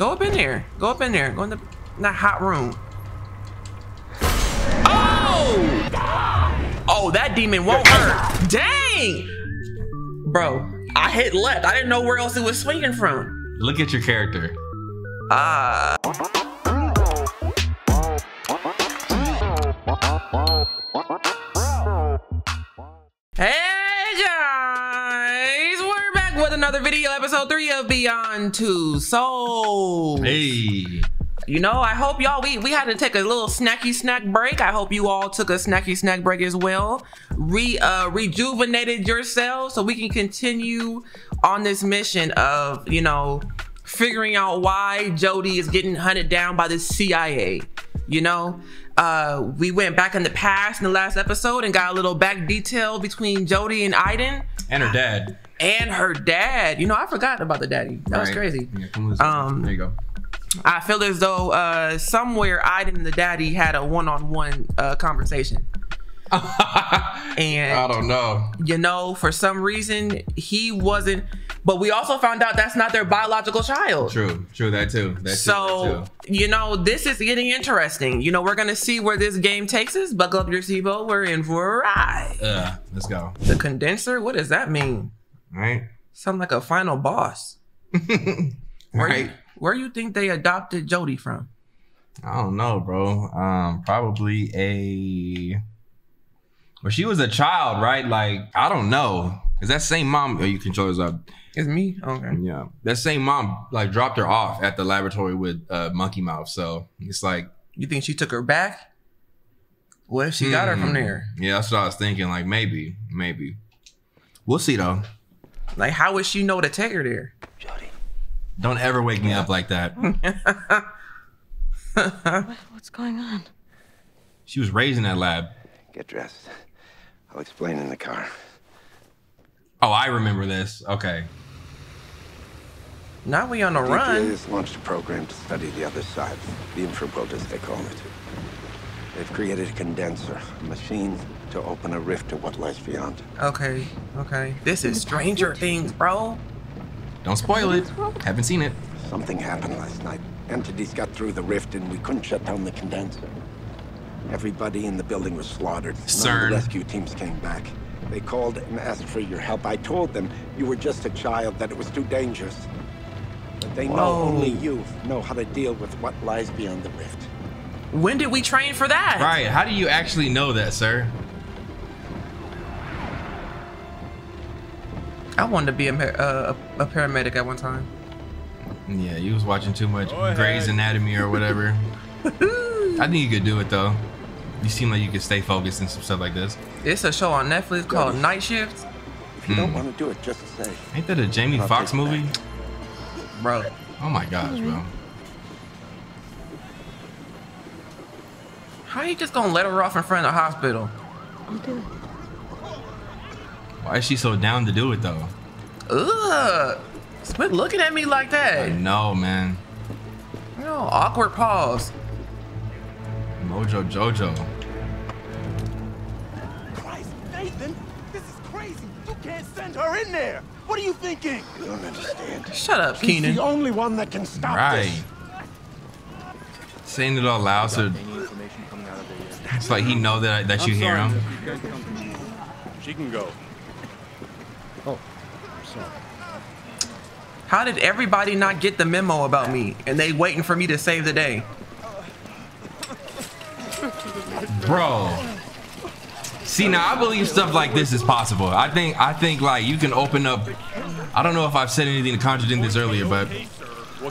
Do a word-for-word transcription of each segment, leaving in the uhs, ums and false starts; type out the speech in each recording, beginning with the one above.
Go up in there. Go up in there. Go in the, in the hot room. Oh! Oh, that demon won't hurt. Dang! Bro, I hit left. I didn't know where else it was swinging from. Look at your character. Ah. Uh... Another video, episode three of Beyond Two Souls. Hey, you know, I hope y'all we we had to take a little snacky snack break. I hope you all took a snacky snack break as well, re uh rejuvenated yourselves, so we can continue on this mission of, you know, figuring out why Jodie is getting hunted down by the C I A. You know, uh we went back in the past in the last episode and got a little back detail between Jodie and Aiden and her dad. And her dad, you know, I forgot about the daddy. That right. was crazy. Yeah, come on, um, there you go. I feel as though uh, somewhere Aiden and the daddy had a one-on-one -on -one, uh, conversation. And I don't know. You know, for some reason he wasn't. But we also found out that's not their biological child. True, true, that too. That so, too, that too. You know, this is getting interesting. You know, we're going to see where this game takes us. Buckle up your seatbelt. We're in for a ride. Uh, let's go. The condenser? What does that mean? Right. Sound like a final boss. Where, right. you, where you think they adopted Jodie from? I don't know, bro. Um, probably a. Well, she was a child, right? Like, I don't know. Is that same mom? Oh, you controllers up. It's me. Okay. Yeah, that same mom like dropped her off at the laboratory with uh, Monkey Mouth. So it's like. You think she took her back? What if she hmm. got her from there? Yeah, that's what I was thinking. Like maybe, maybe. We'll see though. Like, how would she know to take her there? Jodie. Don't ever wake me up like that. What, what's going on? She was raised in that lab. Get dressed. I'll explain in the car. Oh, I remember this. Okay. Now we on the run. D J has launched a program to study the other side. The infraworld, as they call it. They've created a condenser, a machine to open a rift to what lies beyond. Okay, okay. This is Stranger Things, bro. Don't spoil it. Haven't seen it. Something happened last night. Entities got through the rift and we couldn't shut down the condenser. Everybody in the building was slaughtered. None of the rescue teams came back. They called and asked for your help. I told them you were just a child, that it was too dangerous. But they Whoa. know only you know how to deal with what lies beyond the rift. When did we train for that? Right, how do you actually know that, sir? I wanted to be a, uh, a paramedic at one time. Yeah, you was watching too much Grey's Anatomy or whatever. I think you could do it though. You seem like you could stay focused and some stuff like this. It's a show on Netflix called Night Shift. If you mm. don't want to do it, just say. Ain't that a Jamie Foxx movie? Bro. Oh my gosh, bro. How you just gonna let her off in front of the hospital? Okay. Why is she so down to do it though? Ugh. Quit looking at me like that. I know, man. No, awkward pause. Mojo Jojo. Christ, Nathan, this is crazy. You can't send her in there. What are you thinking? You don't understand. Shut up, Keenan. She's the only one that can stop right. this. Saying it all loud, so it's like he know that that you I'm hear sorry. him. She can go. Oh, sorry. How did everybody not get the memo about me, and they waiting for me to save the day, bro? See, now I believe stuff like this is possible. I think I think like you can open up. I don't know if I've said anything to contradict this earlier, but.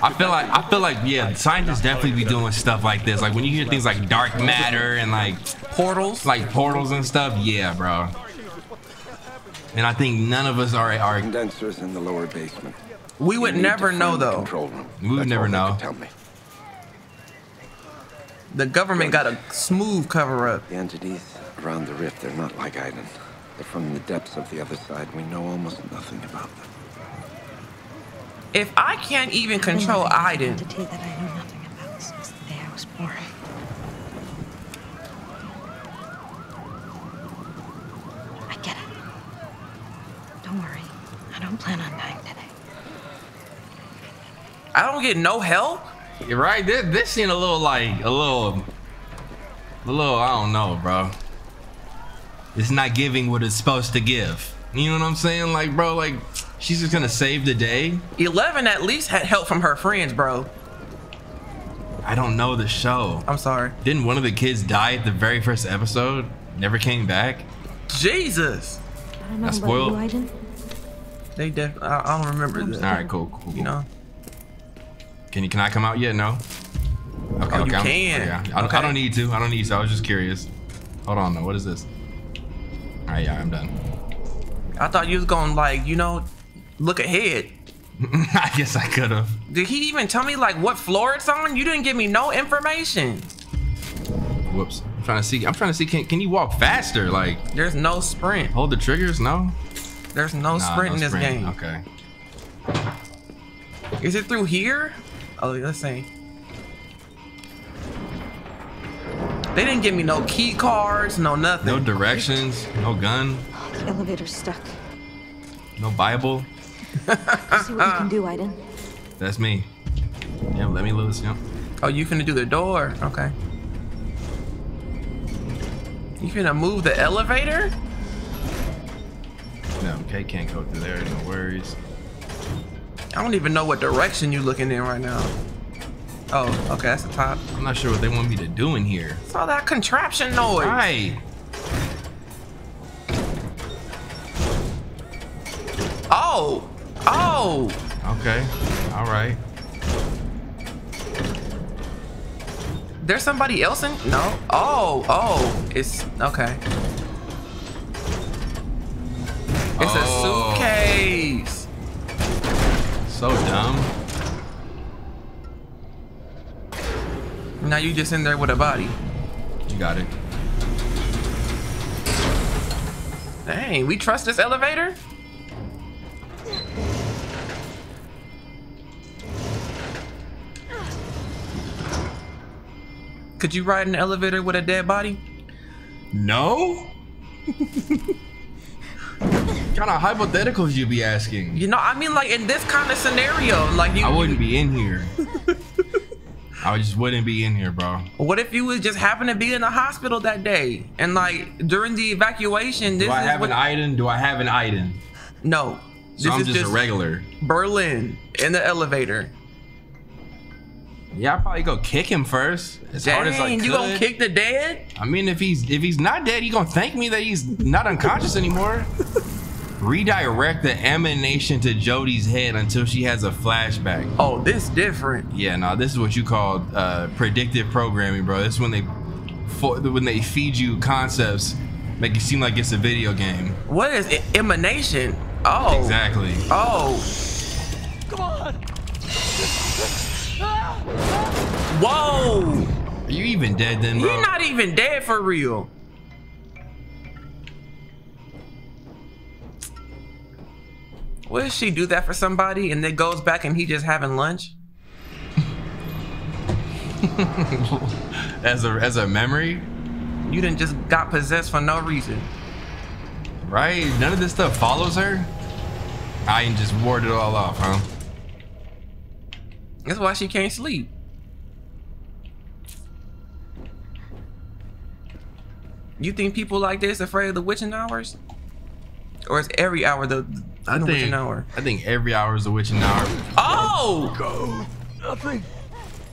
I feel like I feel like yeah, scientists definitely be doing stuff like this. Like when you hear things like dark matter and like portals, like portals and stuff. Yeah, bro. And I think none of us are are condensers in the lower basement. We would never know though. We would never know. The government got a smooth cover up. The entities around the rift, they're not like Aiden. They're from the depths of the other side. We know almost nothing about them. If I can't even control Aiden. That I knew nothing about since the day I was born. I get it. Don't worry. I don't plan on dying today. I don't get no help. You're right. This, this seemed a little like a little, a little. I don't know, bro. It's not giving what it's supposed to give. You know what I'm saying? Like, bro, like she's just gonna save the day. Eleven at least had help from her friends, bro. I don't know the show. I'm sorry. Didn't one of the kids die at the very first episode? Never came back. Jesus. I don't know. I spoiled. I didn't. They def. I, I don't remember that. All right, cool, cool, cool. You know. Can you? Can I come out yet? No. Okay. Oh, okay. You I'm, can. Okay. I, okay. I don't need to. I don't need to. I was just curious. Hold on. Though. What is this? All right. Yeah. I'm done. I thought you was gonna like you know, look ahead. I guess I could have. Did he even tell me like what floor it's on? You didn't give me no information. Whoops. I'm trying to see. I'm trying to see. Can Can you walk faster? Like. There's no sprint. Hold the triggers. No. There's no nah, sprint no in this sprint. game. Okay. Is it through here? Oh, let's see. They didn't give me no key cards, no nothing. No directions, no gun. The elevator's stuck. No Bible. Let's see what you can do, Aiden. That's me. Yeah, let me loose. Yep. Oh, you finna do the door? Okay. You finna move the elevator? No, okay, can't go through there. No worries. I don't even know what direction you looking in right now. Oh, okay, that's the top. I'm not sure what they want me to do in here. It's all that contraption noise. Right. Oh, oh. Okay, all right. There's somebody else in? No. Oh, oh, it's okay. It's oh. a suitcase. So dumb. Now you just in there with a body. You got it. Dang, we trust this elevator? Could you ride an elevator with a dead body? No. What kind of hypotheticals you be asking? You know, I mean, like in this kind of scenario, like you. I wouldn't be in here. I just wouldn't be in here, bro. What if you was just happen to be in the hospital that day, and like during the evacuation? This do I is have what, an Aiden? Do I have an Aiden? No. So this I'm is just, just a regular. Berlin in the elevator. Yeah, I probably go kick him first. As Dang, hard as I could. You gonna kick the dead? I mean, if he's if he's not dead, he gonna thank me that he's not unconscious anymore. Redirect the emanation to Jodie's head until she has a flashback. Oh, this different. Yeah, no, this is what you call uh, predictive programming, bro. This is when they for, when they feed you concepts, make it seem like it's a video game. What is it? Emanation? Oh, exactly. Oh, come on. Whoa. Are you even dead then, bro? You're not even dead for real. Would she do that for somebody and then goes back and he just having lunch? as a as a memory? You didn't just got possessed for no reason. Right? None of this stuff follows her? I ain't just ward it all off, huh? That's why she can't sleep. You think people like this afraid of the witching hours? Or is every hour the I think, witching hour? I think every hour is a witching hour. Oh! Go. Nothing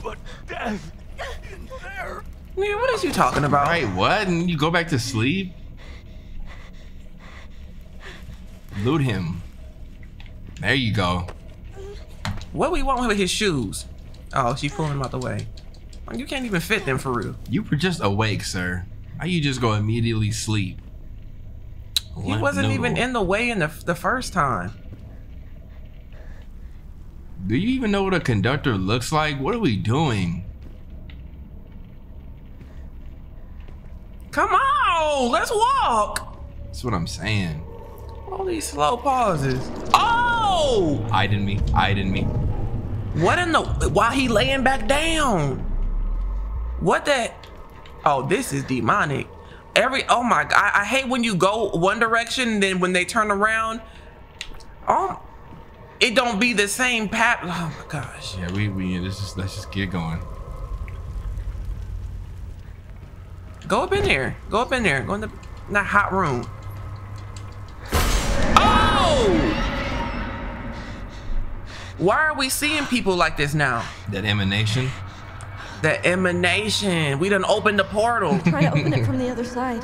but death in there. Man, what is you talking about? Right, what? And you go back to sleep? Loot him. There you go. What we want with his shoes? Oh, she pulling him out the way. You can't even fit them for real. You were just awake, sir. How you just go immediately sleep? He wasn't even in the way in the, the first time. Do you even know what a conductor looks like? What are we doing? Come on, let's walk. That's what I'm saying. All these slow pauses. Oh! I didn't me, I didn't me. What in the, why he laying back down? What the, oh, this is demonic. Every oh my god, I, I hate when you go one direction and then when they turn around. Oh, It don't be the same pat. Oh my gosh. Yeah, we we let's just let's just get going. Go up in there. Go up in there. Go in the in that hot room. Oh! Why are we seeing people like this now? That emanation. That emanation. We done opened the portal. I'm trying to open it from the other side.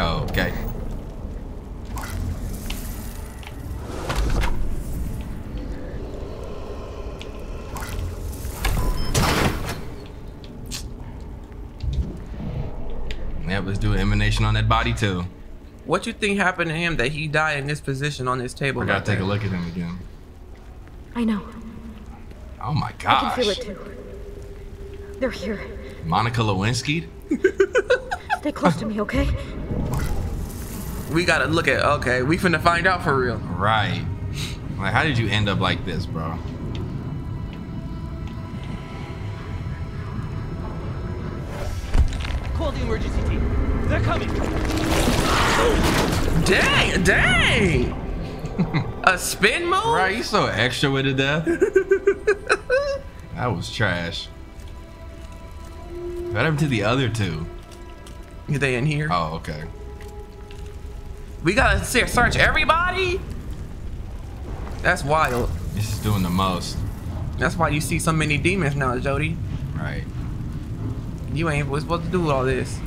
Oh, okay. Yeah, let's do an emanation on that body too. What you think happened to him that he died in this position on this table? I gotta right take there? a look at him again. I know. Oh my gosh. I can feel it too. They're here. Monica Lewinsky? Stay close to me, okay? We gotta look at, okay, we finna find out for real. Right. Like, how did you end up like this, bro? Call the emergency team. They're coming. Oh. Dang, dang. A spin move? Right, you so extra with it there. That was trash. What happened to the other two? Are they in here? Oh, okay. We gotta search everybody? That's wild. This is doing the most. That's why you see so many demons now, Jodie. Right. You ain't supposed to do all this.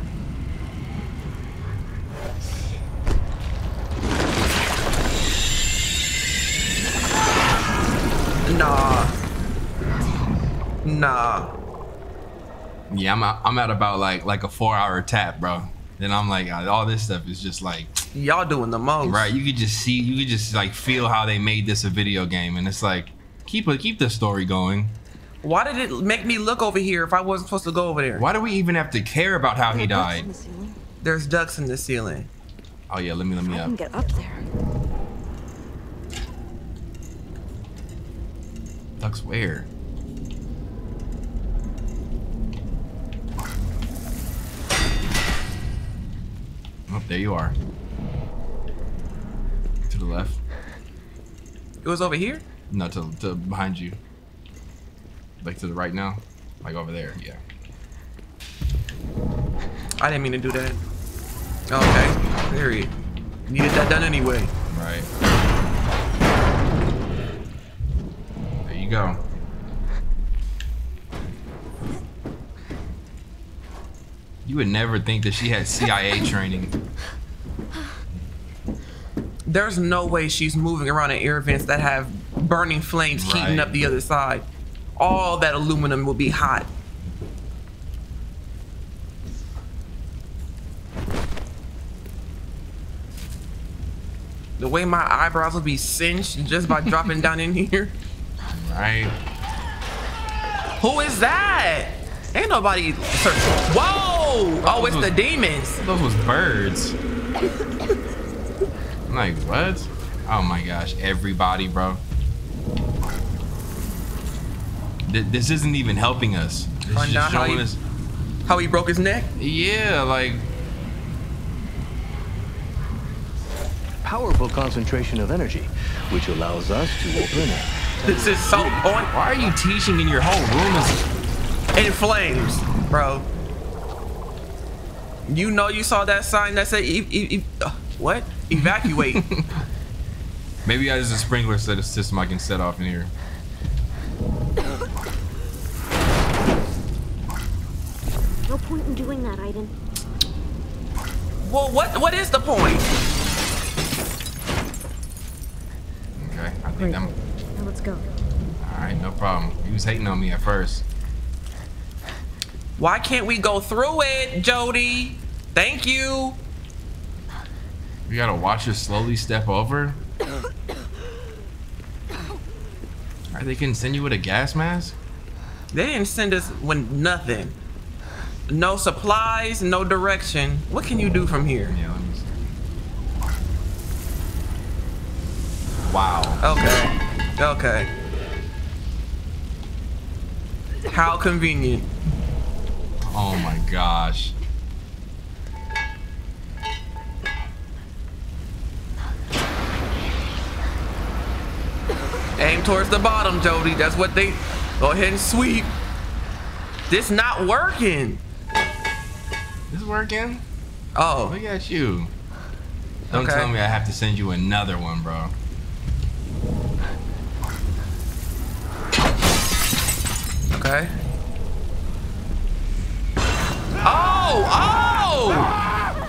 Nah. Nah. Yeah, I'm out, I'm at about like like a four hour tap, bro. Then I'm like, all this stuff is just like y'all doing the most, right? You could just see, you could just like feel how they made this a video game, and it's like keep a, keep the story going. Why did it make me look over here if I wasn't supposed to go over there? Why do we even have to care about how he died? There's ducks in the ceiling. Oh yeah, let me let me up. I can get up there. Ducks where? Oh, there you are. To the left. It was over here? No, to, to behind you. Like to the right now? Like over there, yeah. I didn't mean to do that. Okay, period. Needed that done anyway. Right. There you go. You would never think that she had C I A training. There's no way she's moving around in air vents that have burning flames right. heating up the other side. All that aluminum will be hot. The way my eyebrows will be cinched just by dropping down in here. Right. Who is that? Ain't nobody searching. Whoa! Oh, oh, it's the demons. Those was birds. I'm like, what? Oh my gosh, everybody, bro. Th this isn't even helping us. This is just showing us how he broke his neck. Yeah, like powerful concentration of energy, which allows us to open it. This is so on. Why are you teaching in your whole room is in flames, bro? You know you saw that sign that said, e e e uh, what? Evacuate. Maybe there's a sprinkler system I can set off in here. No point in doing that, Aiden. Well, what, what is the point? Okay, I think I'm... Now let's go. All right, no problem. He was hating on me at first. Why can't we go through it, Jodie? Thank you. You gotta watch her slowly step over. Are they gonna send you with a gas mask? They didn't send us with nothing. No supplies, no direction. What can you do from here? Yeah, let me see. Wow. Okay. Okay. How convenient. Oh my gosh. Aim towards the bottom, Jodie. That's what they... Go ahead and sweep. This not working. This working? Oh. Look at you. Don't okay. tell me I have to send you another one, bro. Okay. Oh! Oh!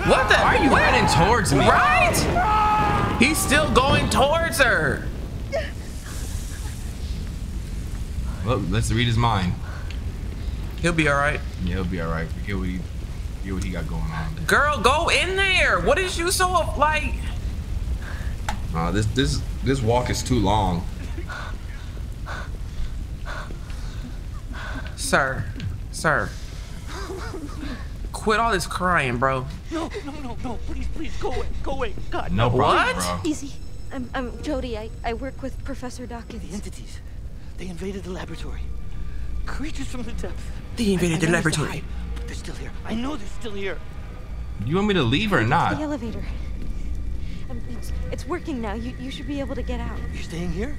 What the? Why are you what? running towards me? Right? He's still going towards her. Well, let's read his mind. He'll be all right. Yeah, he'll be all right. Forget what he, forget what he got going on. Girl, go in there. What is you so like? Uh, this this this walk is too long. Sir, sir, quit all this crying, bro. No, no, no, no! Please, please, go away, go away, God. No, what? Bro. Easy. I'm I'm Jodie. I I work with Professor Dawkins. The entities. They invaded the laboratory. Creatures from the depths. They invaded I, I the laboratory. Hide, but they're still here. I know they're still here. You want me to leave or not? The elevator. Um, it's, it's working now. You you should be able to get out. You're staying here?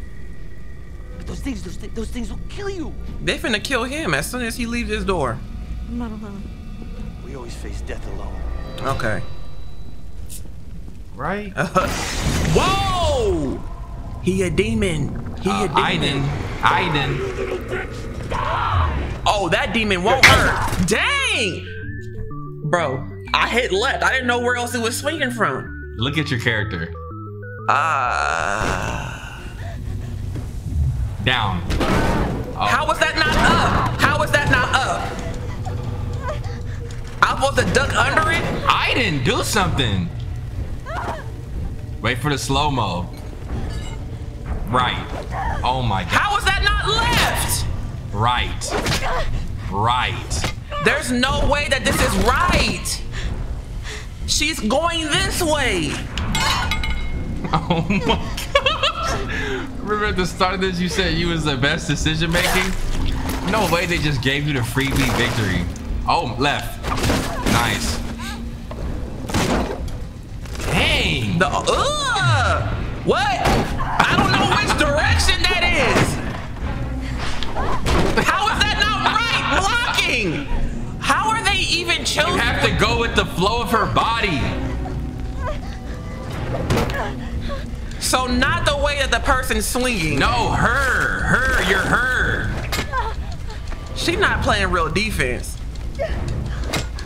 But those things, those, th those things will kill you. They finna kill him as soon as he leaves his door. I'm not alone. We always face death alone. Okay. Right? Whoa! He a demon. He uh, a demon. Aiden. Aiden. Oh, that demon won't hurt. Dang! Bro, I hit left. I didn't know where else it was swinging from. Look at your character. Ah. Uh, Down. Oh. How was that not up? How was that not up? I'm supposed to duck under it? Aiden, do something. Wait for the slow-mo. Right. Oh my God. How is that not left? Right. Right. There's no way that this is right. She's going this way. Oh my God. Remember at the start of this, you said you was the best decision making? No way they just gave you the freebie victory. Oh, left. Nice. Dang. The, uh, what? I don't know which direction that is. How is that not right blocking? How are they even choosing? You have to go with the flow of her body. So not the way that the person's swinging. No, her, her, you're her. She's not playing real defense.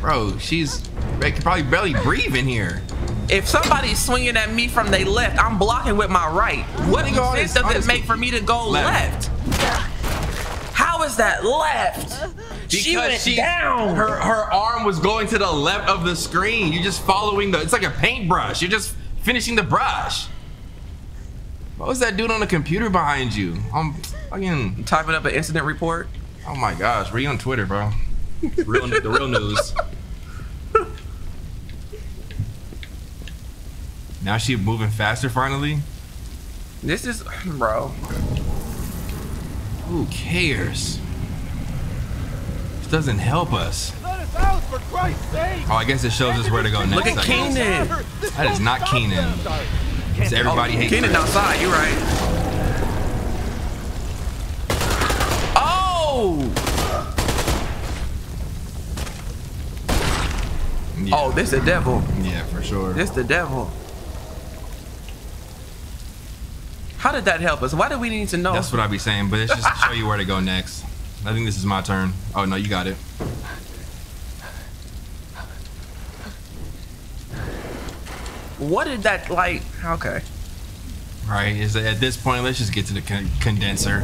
Bro, she's they can probably barely breathe in here. If somebody's swinging at me from their left, I'm blocking with my right. What sense does it make for me to go left? left? How is that left? Because she went she, down. Her her arm was going to the left of the screen. You're just following the. It's like a paintbrush. You're just finishing the brush. What was that dude on the computer behind you? I'm fucking typing up an incident report. Oh my gosh, were you on Twitter, bro? Real, the real news. Now she's moving faster finally. This is, bro. Who cares? This doesn't help us. Let us out, for Christ's sake. Oh, I guess it shows us where to go next. Look at Keenan. That is not Keenan. It's everybody hates Keenan outside. You're right. Oh. Yeah. Oh, this the devil. Yeah, for sure. This the devil. How did that help us? Why do we need to know? That's what I be saying, but it's just to show you where to go next. I think this is my turn. Oh, no, you got it. What did that, like, okay. Right, is that at this point, let's just get to the con condenser.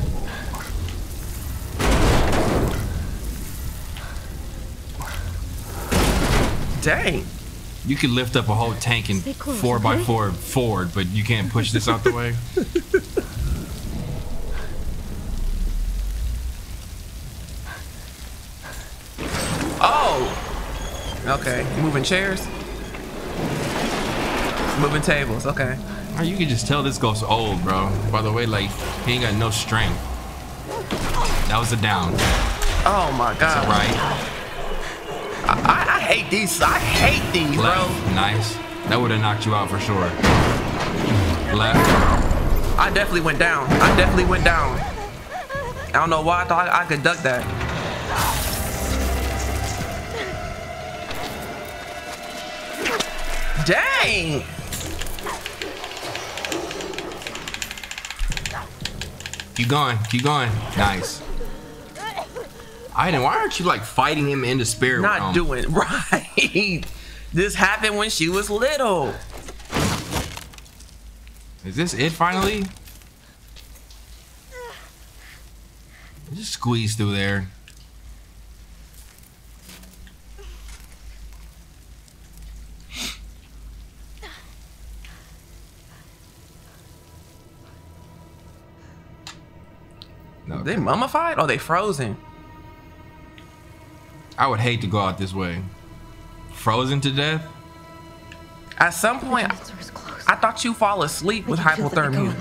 Dang. You could lift up a whole tank in four by four Ford, but you can't push this out the way. Oh. Okay. Moving chairs. Moving tables. Okay. Or you can just tell this goes old, bro. By the way, like he ain't got no strength. That was a down. Oh my God. That's all right. hate these. I hate these, bro. Left. Nice. That would have knocked you out for sure. Left. I definitely went down. I definitely went down. I don't know why I thought I could duck that. Dang. Keep going. Keep going. Nice. Aiden, why aren't you like fighting him in the spirit realm? Not doing right. This happened when she was little. Is this it finally? Just squeeze through there. No. They mummified or they frozen? I would hate to go out this way. Frozen to death? At some point, I thought you fall asleep with hypothermia.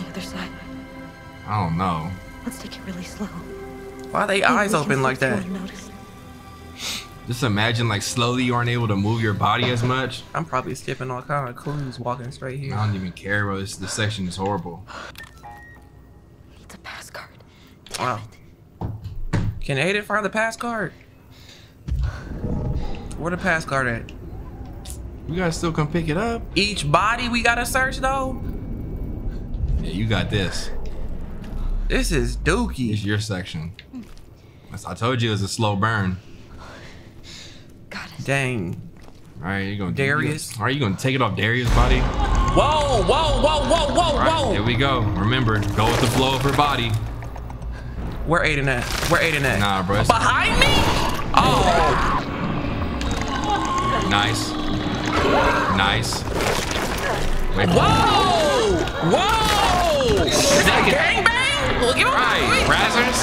I don't know. Let's take it really slow. Why are they eyes open like that? Just imagine like slowly you aren't able to move your body as much. I'm probably skipping all kind of clues walking straight here. I don't even care, bro. This, this section is horrible. It's a pass card. Wow. Can Aiden find the pass card? Where the pass card at? You guys still come pick it up. Each body we gotta search though? Yeah, you got this. This is dookie. It's your section. I told you it was a slow burn. Got it. Dang. All right, you're gonna Darius. All right, you gonna take it off Darius' body? Whoa, whoa, whoa, whoa, whoa, right, whoa! There we go. Remember, go with the flow of her body. Where Aiden at? Where Aiden at? Nah, bro. Behind me? Oh. Nice. Nice. Wait, whoa! Whoa! Is that gangbang? Look at right, Brazzers.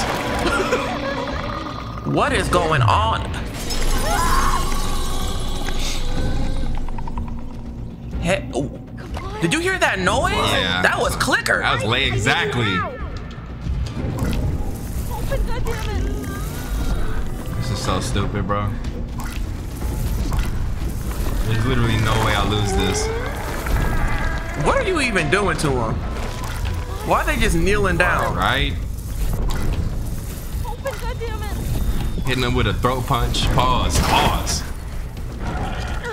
What is going on? Hey, oh. Did you hear that noise? Yeah. That was clicker. That was lay exactly. This is so stupid, bro. There's literally no way I lose this. What are you even doing to him? Why are they just kneeling down? Right. Open, goddammit. Hitting them with a throat punch. Pause. Pause. You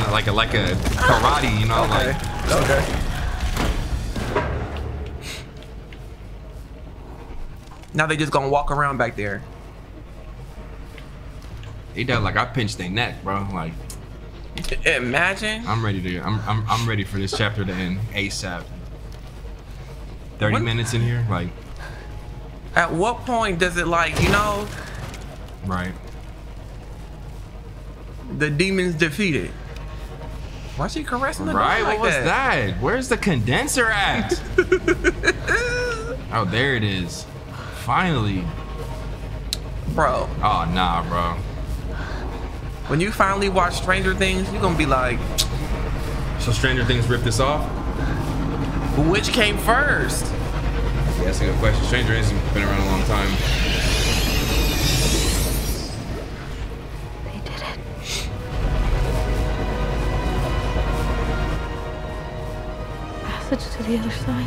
know, like a like a karate, you know, okay. like. Okay. Now they just gonna walk around back there. They done like I pinched their neck, bro. Like. Imagine. I'm ready to. I'm I'm I'm ready for this chapter to end ASAP. thirty minutes in here, like. At what point does it, like, you know? Right. The demon's defeated. Why is she caressing the demon like that? Right, what was that? Where's the condenser at? Oh, there it is. Finally. Bro. Oh, nah, bro. When you finally watch Stranger Things, you're gonna be like. So Stranger Things ripped this off? Which came first? Yeah, that's a good question. Stranger Things has been around a long time. They did it. Passage to the other side.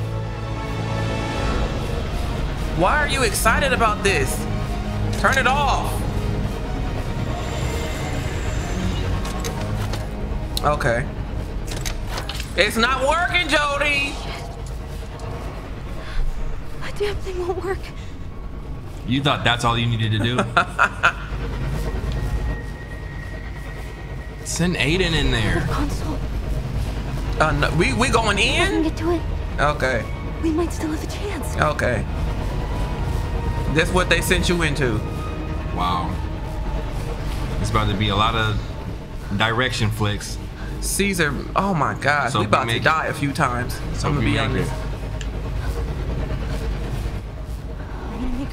Why are you excited about this? Turn it off. Okay. It's not working, Jodie. Damn thing won't work. You thought that's all you needed to do? Send Aiden in there. The console. Uh, no, we we going in? Get to it. Okay. We might still have a chance. Okay. That's what they sent you into. Wow. It's about to be a lot of direction flicks. Caesar. Oh my God. So we about to die it. a few times. So I'm gonna be honest. It.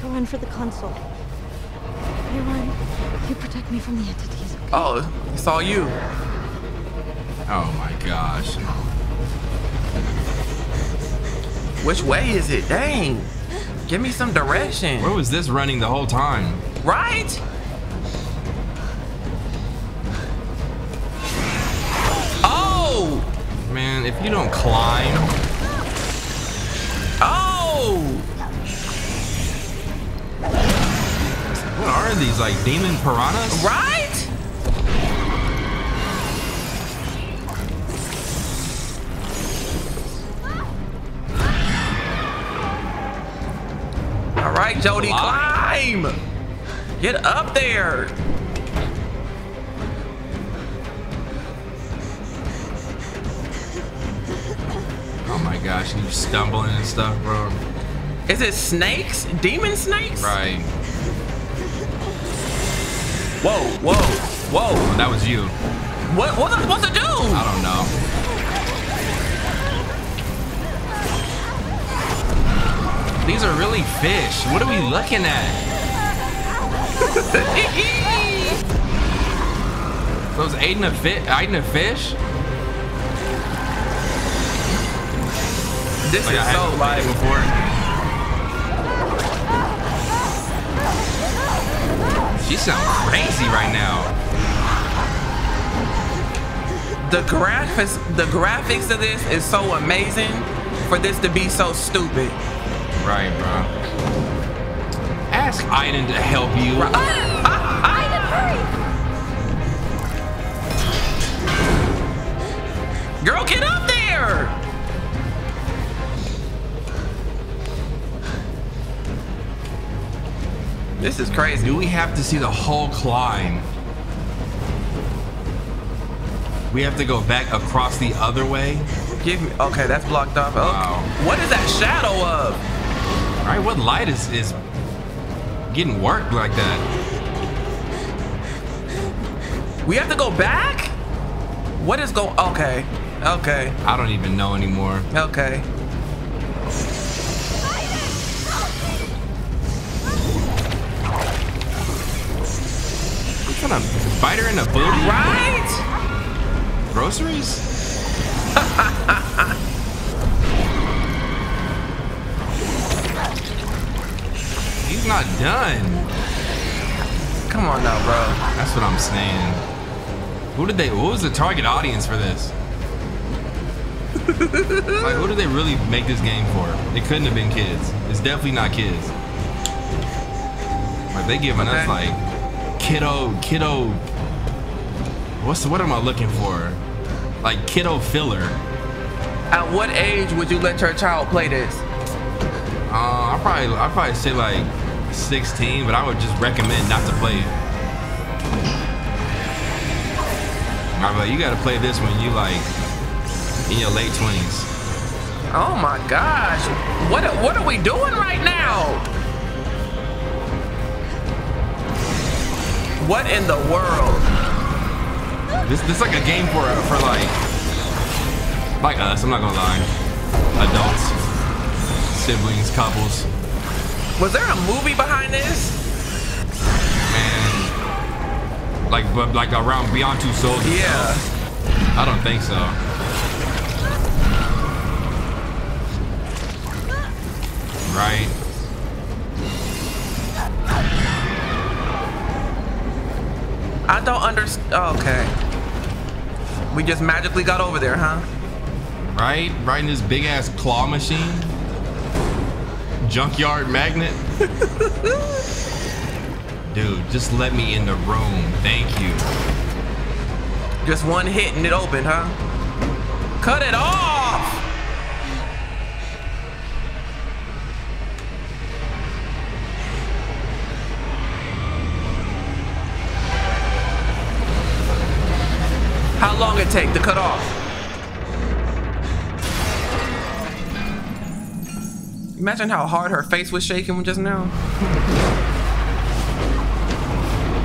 Run for the console. You run. You protect me from the entities. Okay? Oh, it's all you. Oh my gosh. Which way is it? Dang. Give me some direction. Where was this running the whole time? Right? Listen, if you don't climb. Oh! What are these, like demon piranhas? Right? All right, Jodie, climb. Get up there. Oh my gosh, you stumbling and stuff, bro. Is it snakes? Demon snakes? Right. Whoa, whoa, whoa. Oh, that was you. What, what was I supposed to do? I don't know. These are really fish. What are we looking at? Was Aiden a fish? Aiden a fish? This like is I so live before. She sounds crazy right now. The graphics, the graphics of this is so amazing for this to be so stupid. Right, bro. Ask Aiden to help you. Right. Ah, ah, Aiden, hurry! Girl, get up there! This is crazy. Do we have to see the whole climb? We have to go back across the other way? Give me, okay, that's blocked off. Wow. Okay. What is that shadow of? All right, what light is, is getting worked like that? We have to go back? What is going, okay, okay. I don't even know anymore. Okay. I'm gonna bite her in the booty. Right? Groceries? He's not done. Come on now, bro. That's what I'm saying. Who did they, what was the target audience for this? Like, who did they really make this game for? It couldn't have been kids. It's definitely not kids. Like, they giving okay. us, like, Kiddo, kiddo. What's what am I looking for? Like kiddo filler. At what age would you let your child play this? Uh, I probably, I probably say like sixteen, but I would just recommend not to play it. I'd be like, you gotta play this when you like in your late twenties. Oh my gosh, what what are we doing right now? What in the world? This this is like a game for for like like us. I'm not gonna lie, adults, siblings, couples. Was there a movie behind this? Man, like but like around Beyond Two Souls. Yeah, stuff? I don't think so. Right. I don't understand. Oh, okay. We just magically got over there, huh? Right? Right in this big ass claw machine? Junkyard magnet? Dude, just let me in the room. Thank you. Just one hit and it opened, huh? Cut it off! How long it take to cut off? Imagine how hard her face was shaking just now.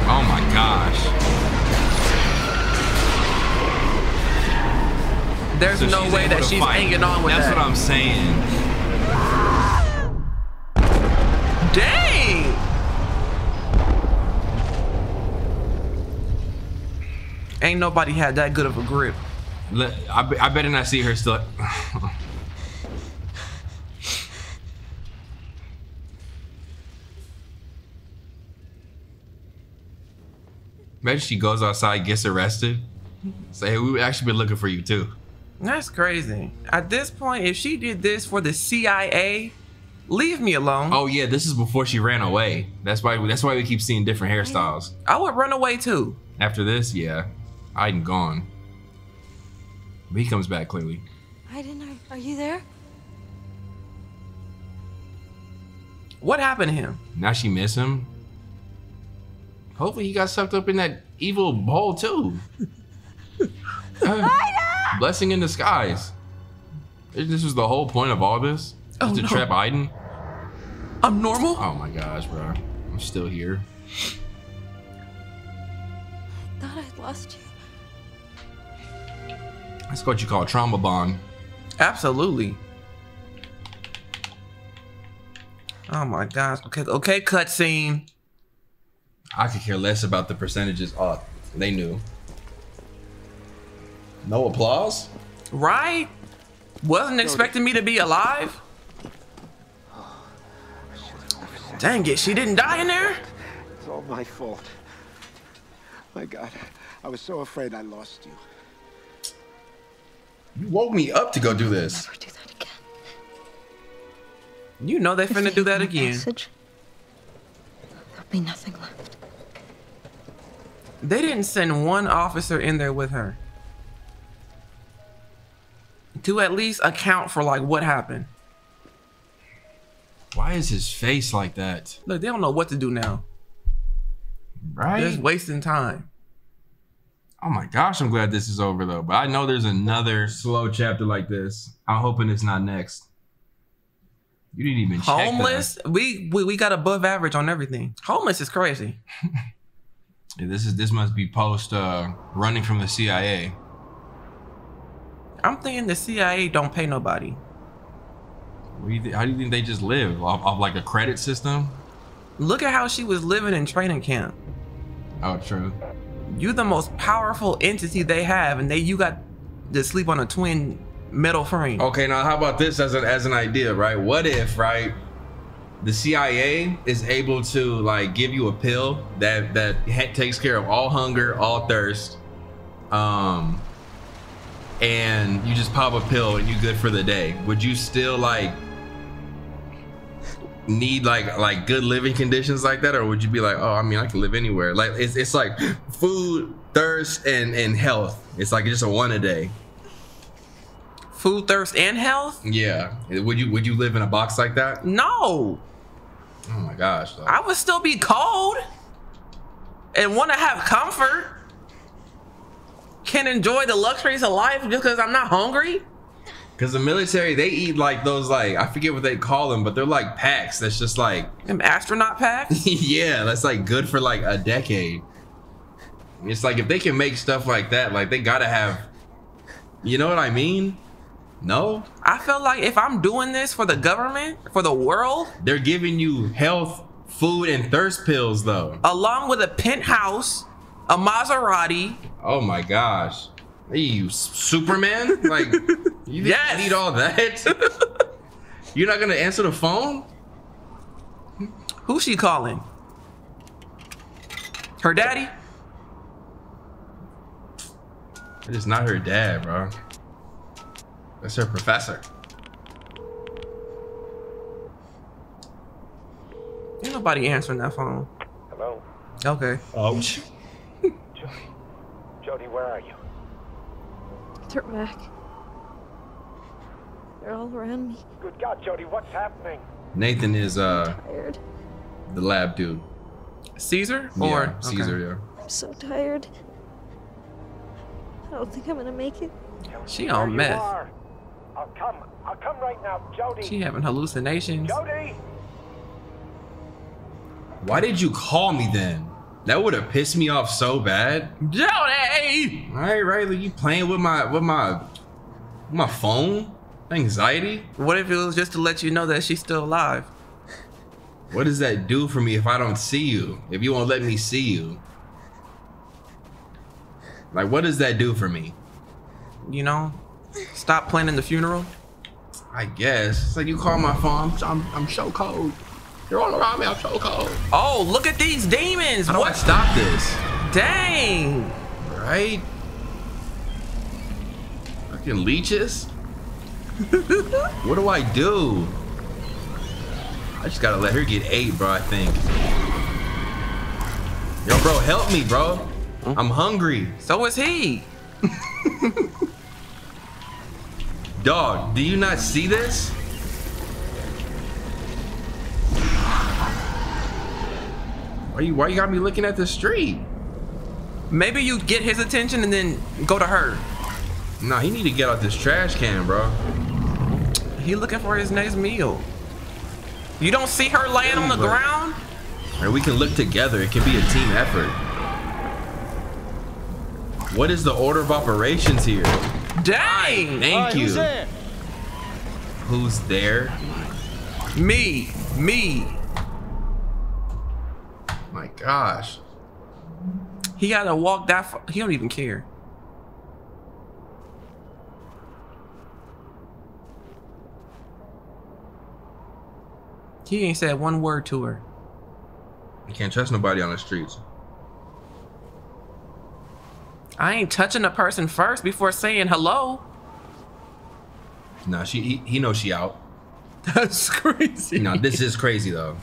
Oh my gosh. There's so no way that she's hanging on with That's that. That's what I'm saying. Dang! Ain't nobody had that good of a grip. Let, I, be, I better not see her stuck. Imagine she goes outside, gets arrested. Say, hey, we've actually been looking for you too. That's crazy. At this point, if she did this for the C I A, leave me alone. Oh yeah, this is before she ran away. That's why. That's why we keep seeing different hairstyles. I would run away too. After this, yeah, Aiden gone. But he comes back clearly. Aiden, are, are you there? What happened to him? Now she miss him. Hopefully he got sucked up in that evil hole too. uh, blessing in disguise. This was the whole point of all this. Just oh, to no. trap Aiden? I'm normal? Oh my gosh, bro. I'm still here. I thought I lost you. That's what you call a trauma bond. Absolutely. Oh my gosh. Okay, okay, cutscene. I could care less about the percentages. Oh, they knew. No applause? Right? Wasn't expecting me to be alive? Dang it, she didn't die in there? It's all my fault. My God, I was so afraid I lost you. You woke me up to go do this. Never do that again. You know they if finna they do that again. Message, there'll be nothing left. They didn't send one officer in there with her to at least account for like what happened. Why is his face like that? Look, they don't know what to do now. Right? Just wasting time. Oh my gosh, I'm glad this is over though. But I know there's another slow chapter like this. I'm hoping it's not next. You didn't even check that. Homeless? We, we we got above average on everything. Homeless is crazy. Yeah, this is this must be post uh, running from the C I A. I'm thinking the C I A don't pay nobody. What do you how do you think they just live? Off, off like a credit system? Look at how she was living in training camp. Oh, true. You're the most powerful entity they have, and they you got to sleep on a twin metal frame. Okay, now how about this as an as an idea, right? What if, right, the C I A is able to like give you a pill that that takes care of all hunger, all thirst, um. and you just pop a pill and you're good for the day? Would you still like need like like good living conditions like that, or would you be like, oh, I mean, I can live anywhere? Like it's it's like food, thirst, and and health. It's like just a one a day. Food, thirst, and health. Yeah. Would you would you live in a box like that? No. Oh my gosh. Though. I would still be cold and want to have comfort. Can enjoy the luxuries of life just because I'm not hungry? Because the military, they eat like those, like, I forget what they call them, but they're like packs. That's just like them astronaut packs. Yeah, that's like good for like a decade. It's like if they can make stuff like that, like they gotta have, you know what I mean? No, I feel like if I'm doing this for the government, for the world, they're giving you health, food, and thirst pills though, along with a penthouse, a Maserati. Oh my gosh. Are you Superman? Like, you yes. need all that? You're not gonna answer the phone? Who's she calling? Her daddy? That is not her dad, bro. That's her professor. Ain't nobody answering that phone. Hello? Okay. Oh. Jodie, where are you? They're back. They're all around me. Good God, Jodie, what's happening? Nathan is uh tired. The lab dude. Caesar? Yeah, or Caesar, okay. Yeah. I'm so tired. I don't think I'm gonna make it. She on meth. I'll come. I'll come right now, Jodie. She having hallucinations. Jodie! Why did you call me then? That would have pissed me off so bad. Jodie! All right, Riley, you playing with my with my my phone? Anxiety? What if it was just to let you know that she's still alive? What does that do for me if I don't see you? If you won't let me see you? Like, what does that do for me? You know, stop planning the funeral? I guess. It's like you call my phone. I'm I'm, I'm so cold. You're all around me, I'm so cold. Oh, look at these demons. How do I stop this? Dang. Right? I Fucking leeches? What do I do? I just gotta let her get eight, bro, I think. Yo, bro, help me, bro. Huh? I'm hungry. So is he. Dog, do you not see this? Why you, why you got me looking at the street? Maybe you get his attention and then go to her. Nah, he need to get out this trash can, bro. He looking for his next meal. You don't see her laying on the ground? And we can look together. It can be a team effort. What is the order of operations here? Dang! Thank you. Who's there? Who's there? Me. Me. My gosh. He gotta walk that far. He don't even care. He ain't said one word to her. You can't trust nobody on the streets. I ain't touching a person first before saying hello. Nah, she he, he knows she out. That's crazy. No, this is crazy though.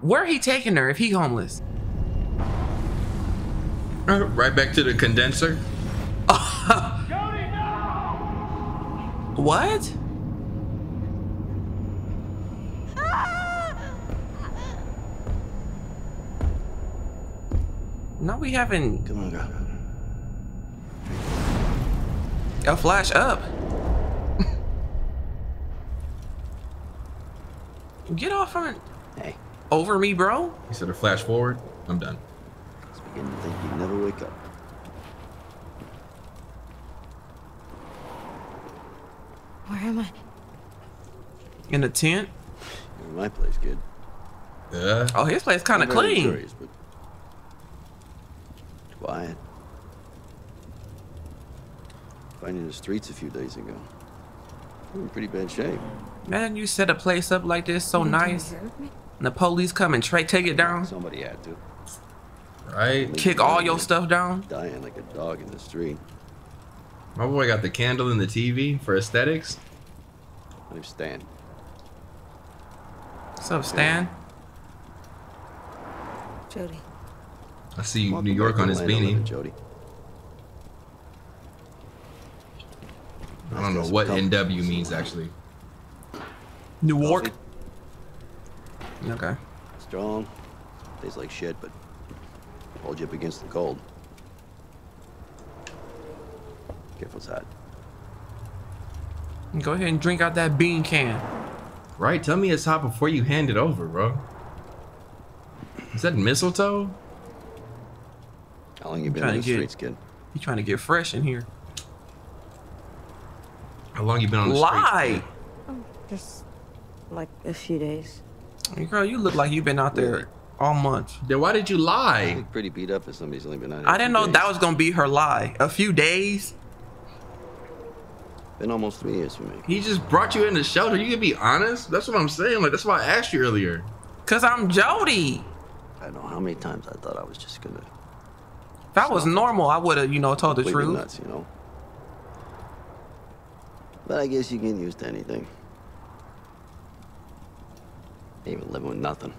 Where he taking her if he homeless? Right back to the condenser. Jodie, no! What? No, we haven't. Come on, go. Yo, flash up. Get off on. Hey. Over me, bro. He said a flash forward. I'm done. I was beginning to think you'd never wake up. Where am I? In a tent? In my place, kid. Yeah. Oh, his place kind of clean. Curious, but quiet. Finding the streets a few days ago. We're in pretty bad shape. Man, you set a place up like this so nice. And the police come and try take it down. Somebody had to. Right? Kick all your stuff down. Dying like a dog in the street. My boy got the candle and the T V for aesthetics. I'm Stan. What's up, Stan? Jodie. I see New York on his beanie. Jodie. I don't know what N W means actually. New York. Okay. Strong. Tastes like shit, but hold you up against the cold. Careful, it's hot. Go ahead and drink out that bean can. Right? Tell me it's hot before you hand it over, bro. Is that mistletoe? How long you been on the streets, kid? You trying to get fresh in here? How long you been on the Lie. streets? Lie. Just like a few days. Girl, you look like you've been out there all month. Then why did you lie? I look pretty beat up if somebody's only been out. Here I didn't know days. That was gonna be her lie. A few days. Been almost three years for me. He just brought you in the shelter. You can be honest. That's what I'm saying. Like that's why I asked you earlier. Cause I'm Jodie. I don't know how many times I thought I was just gonna. If I was normal, I would have, you know, told the truth. Nuts, you know. But I guess you get used to anything. Even living with nothing.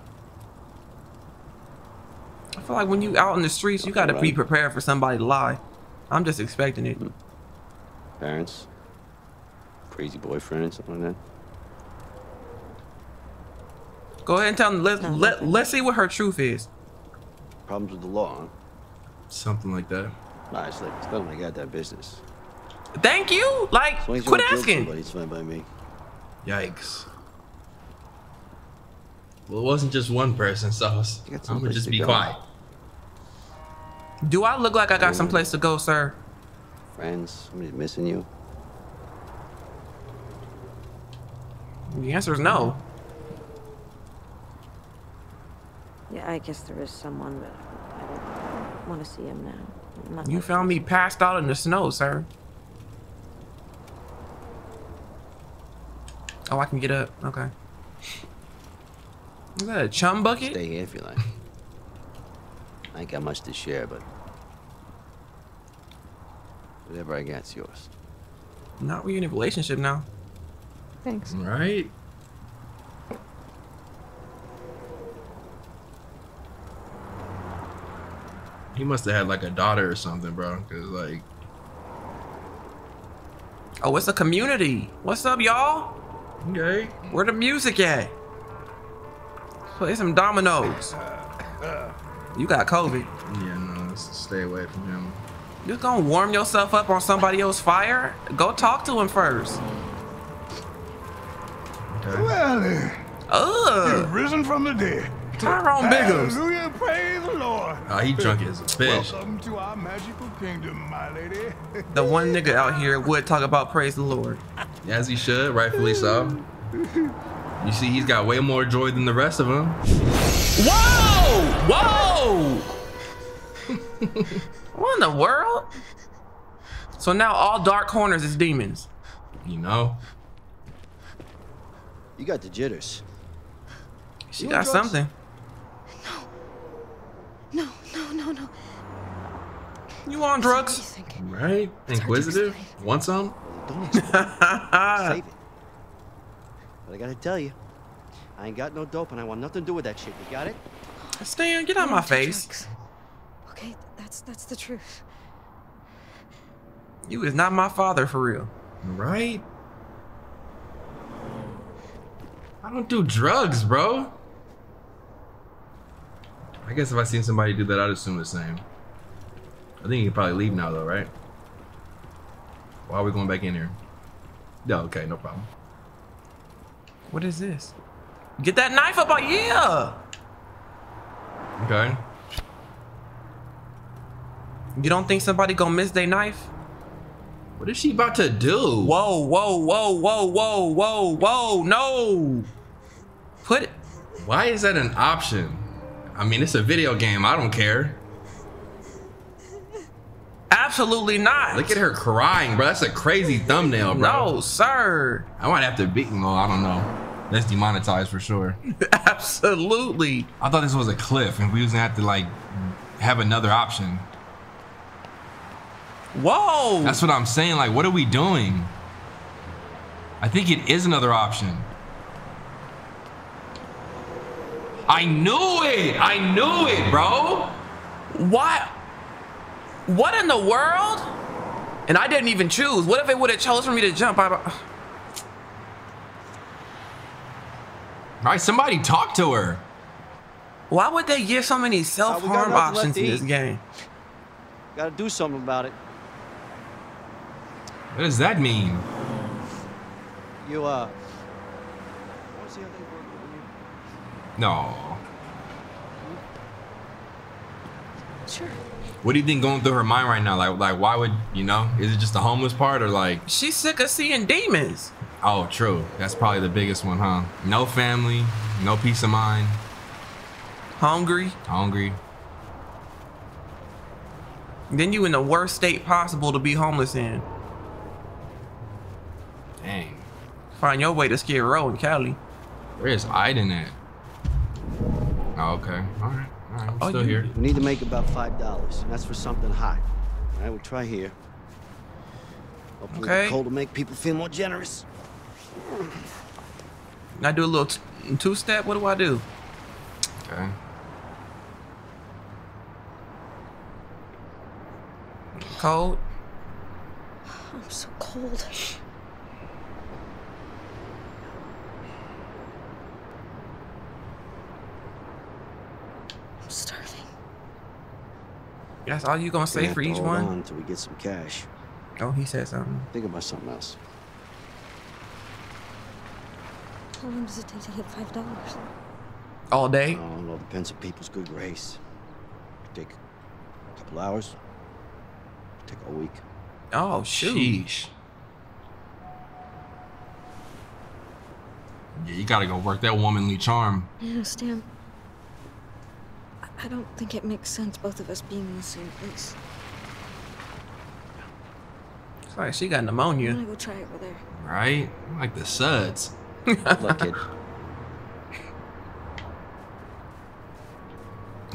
I feel like when you out in the streets, nothing you gotta right. be prepared for somebody to lie. I'm just expecting it. Parents, crazy boyfriend, something like that. Go ahead and tell them. Let let let's see what her truth is. Problems with the law. Huh? Something like that. Nah, it's like it's not like I got that business. Thank you. Like, so quit asking. Somebody, it's fine by me. Yikes. Well, it wasn't just one person, so I'm gonna just be go. quiet. Do I look like I got someplace to go, sir? Friends, somebody's missing you. The answer is no. Yeah, I guess there is someone, but I don't know. Want to see him now. Not you found me passed out in the snow, sir. Oh, I can get up. Okay. Is that a chum bucket? Stay here if you like. I ain't got much to share, but whatever I got's yours. Not we in a relationship now. Thanks. Right? He must have had like a daughter or something, bro. Cause like. Oh, it's a community. What's up, y'all? Okay. Where the music at? Play some dominoes. You got COVID. Yeah, no, let's stay away from him. You're gonna warm yourself up on somebody else's fire? Go talk to him first. Okay. Well then. Ugh. You've risen from the dead. Tyrone Biggers. Hallelujah, praise the Lord. Oh, he drunk as a bitch. Welcome to our magical kingdom, my lady. The one nigga out here would talk about praise the Lord. As he should, rightfully so. You see, he's got way more joy than the rest of them. Whoa! Whoa! What in the world? So now all dark corners is demons. You know. You got the jitters. She got something. No. No, no, no, no. You on drugs? Right? Inquisitive? Want some? Don't save it. But I gotta tell you, I ain't got no dope and I want nothing to do with that shit. You got it? Stan, get out my face. Okay, that's that's the truth. You is not my father for real. Right? I don't do drugs, bro. I guess if I seen somebody do that, I'd assume the same. I think you can probably leave now though, right? Why are we going back in here? No, okay, no problem. What is this? Get that knife up on yeah! Okay. You don't think somebody gonna miss their knife? What is she about to do? Whoa, whoa, whoa, whoa, whoa, whoa, whoa, no! Put it. Why is that an option? I mean, it's a video game, I don't care. Absolutely not. Look at her crying, bro. That's a crazy thumbnail, bro. No, sir. I might have to beat him, though. I don't know. That's demonetized for sure. Absolutely. I thought this was a cliff and we was gonna have to like have another option. Whoa! That's what I'm saying. Like, what are we doing? I think it is another option. I knew it! I knew it, bro! What? What in the world? And I didn't even choose. What if it would have chose for me to jump? I... Right, somebody talk to her. Why would they give so many self-harm uh, options in this game? Gotta do something about it. What does that mean? You, uh... What's the other word? No. Sure. What do you think going through her mind right now? Like, like, why would, you know? Is it just the homeless part or like... She's sick of seeing demons. Oh, true. That's probably the biggest one, huh? No family, no peace of mind. Hungry. Hungry. Then you in the worst state possible to be homeless in. Dang. Find your way to Skid Row in Cali. Where is Aiden at? Oh, okay. All right. All right. I'm oh, still you, here. We need to make about five dollars. And that's for something hot. All right, we'll try here. Hopefully okay. The cold will make people feel more generous. Can I do a little t two-step? What do I do? Okay. Cold. I'm so cold. That's all you gonna say for each one? Until we get some cash. Oh, he said something. Think about something else. How long does it take to hit five dollars? All day? Oh no, depends on people's good grace. Take a couple hours. Take a week. Oh shoot. Sheesh. Yeah, you gotta go work that womanly charm. I understand. I don't think it makes sense, both of us being in the same place. It's like she got pneumonia. I'm gonna go try it with her. Right? I like the suds. Look it.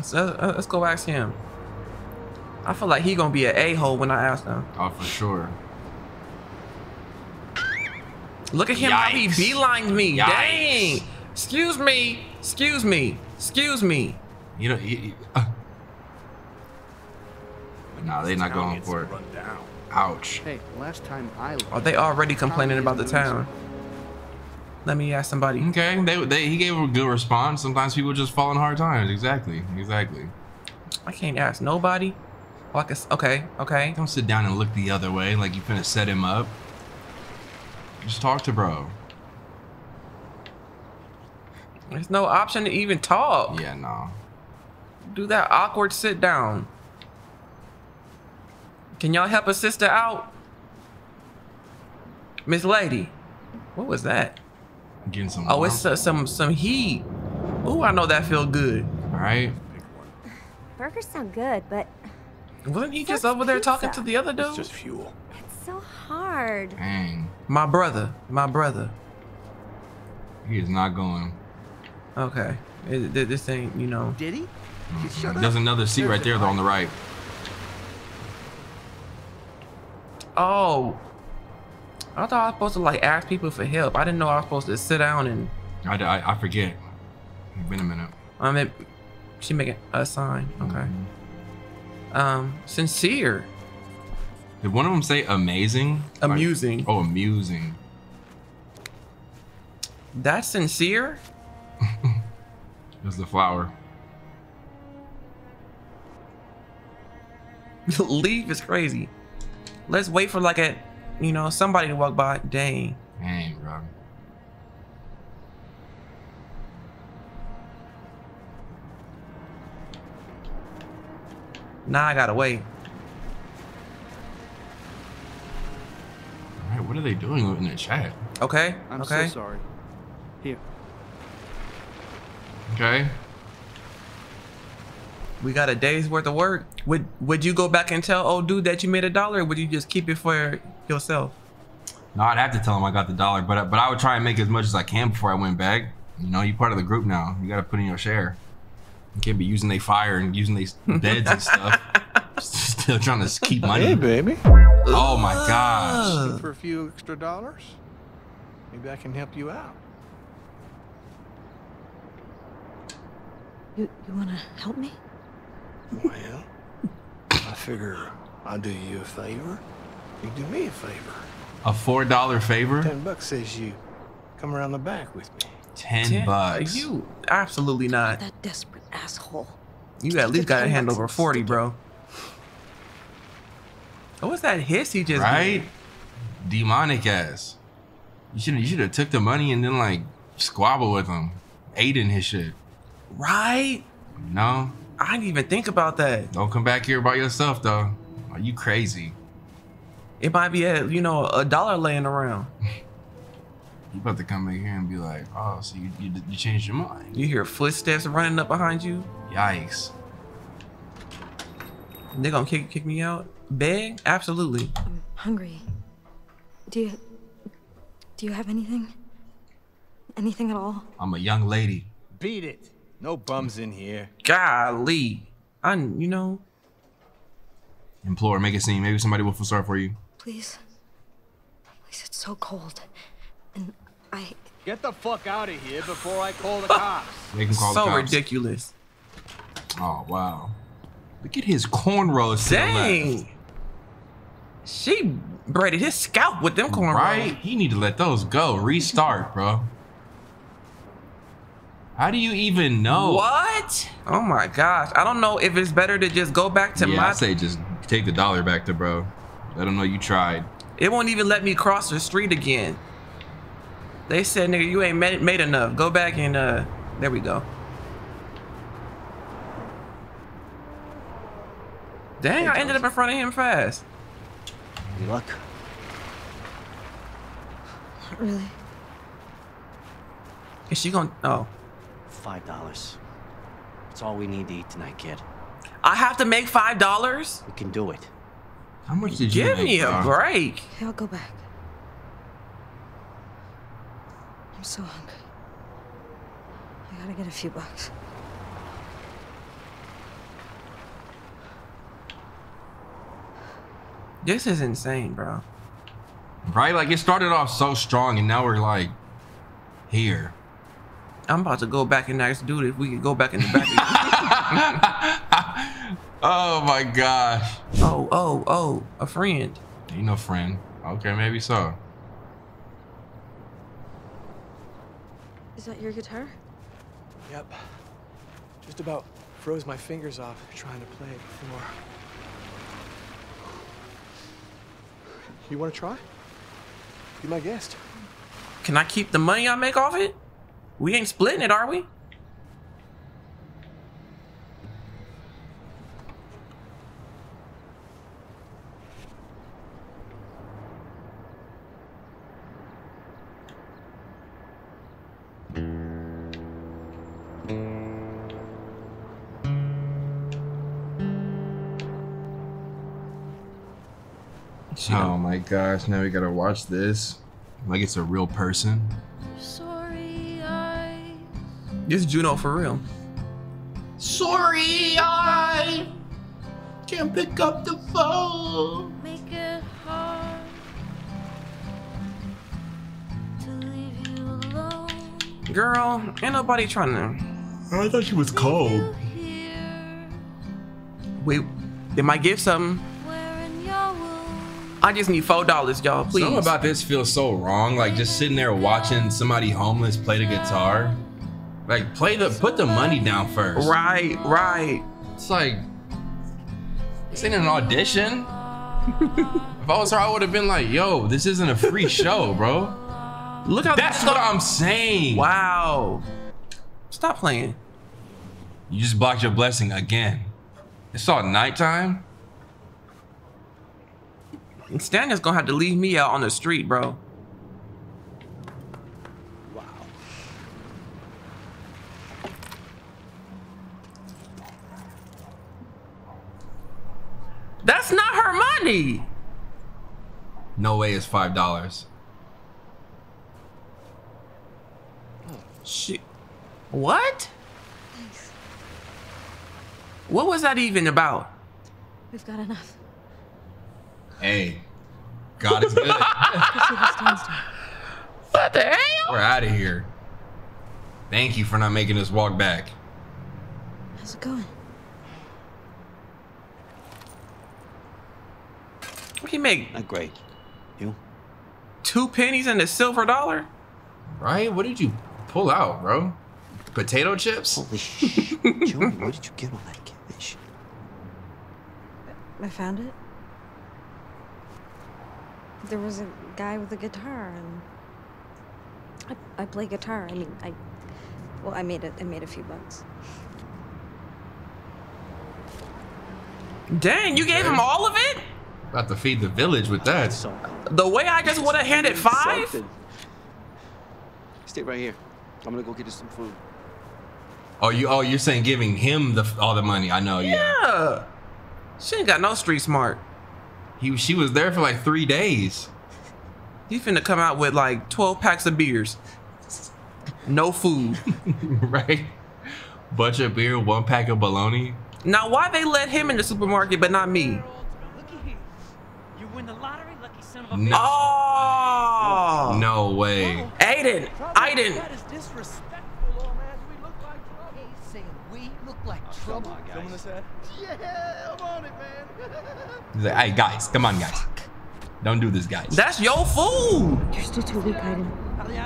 So, uh, let's go ask him. I feel like he gonna be an a-hole when I ask him. Oh, for sure. Look at him, how he beelined me. Yikes. Dang. Excuse me. Excuse me. Excuse me. You know, you, you, uh. but nah, they're not going for it. Ouch. Hey, last time I left, are they already complaining about the town? Let me ask somebody. Okay, they, they he gave a good response. Sometimes people just fall in hard times. Exactly, exactly. I can't ask nobody. Well, I can, okay, okay. Don't sit down and look the other way like you finna set him up. Just talk to bro. There's no option to even talk. Yeah, no. Do that awkward sit down. Can y'all help a sister out? Miss Lady. What was that? Getting some. Oh, it's uh, some some heat. Ooh, I know that feel good. All right. Burgers sound good, but wasn't he just over there pizza. talking to the other dude? It's just fuel. It's so hard. Dang. My brother, my brother. He is not going. Okay. It, it, this ain't, you know. Did he? Mm-hmm. There's another seat There's right there, though, on the right. Oh. I thought I was supposed to like ask people for help. I didn't know I was supposed to sit down and. I, I, I forget. It's been a minute. I mean, she making a sign. Okay. Mm -hmm. Um, sincere. Did one of them say amazing? Amusing. Like, oh, amusing. That's sincere. It's the flower. Leave is crazy. Let's wait for like a. You know, somebody to walk by. Dang. Dang, bro. Nah, I gotta wait. All right, what are they doing in the chat? Okay. I'm okay. so sorry. Here. Okay. We got a day's worth of work. Would Would you go back and tell old dude that you made a dollar? Or would you just keep it for yourself? No, I'd have to tell him I got the dollar, but but I would try and make as much as I can before I went back. You know, you're part of the group now. You got to put in your share. You can't be using their fire and using their beds and stuff. Still trying to keep money. Hey, baby. Oh my gosh. Uh, for a few extra dollars, maybe I can help you out. You You want to help me? Well, I figure I'll do you a favor. You do me a favor. A four dollar favor? Ten bucks says you. Come around the back with me. Ten, Ten bucks. You absolutely not. That desperate asshole. You at least got a hand over forty, bro. What was that hiss he just right? Did? Demonic ass. You should you should have took the money and then like squabble with him. Aiden his shit. Right? No. I didn't even think about that. Don't come back here by yourself, though. Are you crazy? It might be a, you know, a dollar laying around. You about to come back here and be like, oh, so you, you, you changed your mind. You hear footsteps running up behind you. Yikes. They're gonna kick, kick me out? Beg? Absolutely. I'm hungry. Do you, do you have anything? Anything at all? I'm a young lady. Beat it. No bums in here. Golly. I, you know. Implore, make a scene. Maybe somebody will feel sorry for you. Please. Please, it's so cold. And I... Get the fuck out of here before I call the cops. They can call so the cops. So ridiculous. Oh, wow. Look at his cornrows. Dang. She braided his scalp with them cornrows. Right? He need to let those go. Restart, bro. How do you even know? What? Oh my gosh. I don't know if it's better to just go back to yeah, my. I say just take the dollar back to bro. Let him know you tried. It won't even let me cross the street again. They said, nigga, you ain't made, made enough. Go back and uh, there we go. Dang, I ended up in front of him fast. Good luck. Not really. Is she gonna, oh. Five dollars. That's all we need to eat tonight, kid. I have to make five dollars? We can do it. How much did you make? Give me a break. Okay, I'll go back. I'm so hungry. I gotta get a few bucks. This is insane, bro. Right? Like, it started off so strong, and now we're like here. I'm about to go back and ask dude if we could go back in the back. Oh my gosh. Oh, oh, oh, a friend. Ain't no friend. Okay, maybe so. Is that your guitar? Yep. Just about froze my fingers off trying to play it before. You want to try? Be my guest. Can I keep the money I make off it? We ain't splitting it, are we? Oh my gosh, now we gotta watch this like it's a real person. Sorry, I. This Juno for real. Sorry, I can't pick up the phone. Make it hard to leave you alone. Girl, ain't nobody trying to. I thought she was cold. Wait, they might give something. I just need four dollars, y'all. Please. Something about this feels so wrong. Like just sitting there watching somebody homeless play the guitar. Like play the put the money down first. Right, right. It's like it's in an audition. If I was her, I would have been like, "Yo, this isn't a free show, bro." Look how that's what I'm saying. Wow. Stop playing. You just blocked your blessing again. It's all nighttime. Stan is gonna have to leave me out on the street, bro. Wow. That's not her money. No way it's five dollars. Shit. What? Thanks. What was that even about? We've got enough. Hey, God is good. What the hell? We're out of here. Thank you for not making us walk back. How's it going? What do you make? Not great. You? Two pennies and a silver dollar? Right? What did you pull out, bro? Potato chips? Holy shit. Joey, where did you get all that cash? I found it. There was a guy with a guitar, and I, I play guitar. I mean, I well, I made it. I made a few bucks. Dang, you gave him all of it? About to feed the village with that. The way I just would have handed five. Stay right here. I'm gonna go get you some food. Oh, you? Oh, you're saying giving him the all the money? I know. Yeah. yeah. She ain't got no street smart. He, she was there for like three days. He finna come out with like twelve packs of beers. No food. Right? Bunch of beer, one pack of bologna. Now why they let him in the supermarket but not me? You win the lottery, lucky son of a bitch. Oh! No way. Aiden, Aiden. That is disrespectful, old man. We look like trouble. He's saying we look like trouble. Yeah, I'm on it, man. He's like, hey guys, come on guys. Don't do this, guys. That's your food. You're still too weak, Aiden. We'll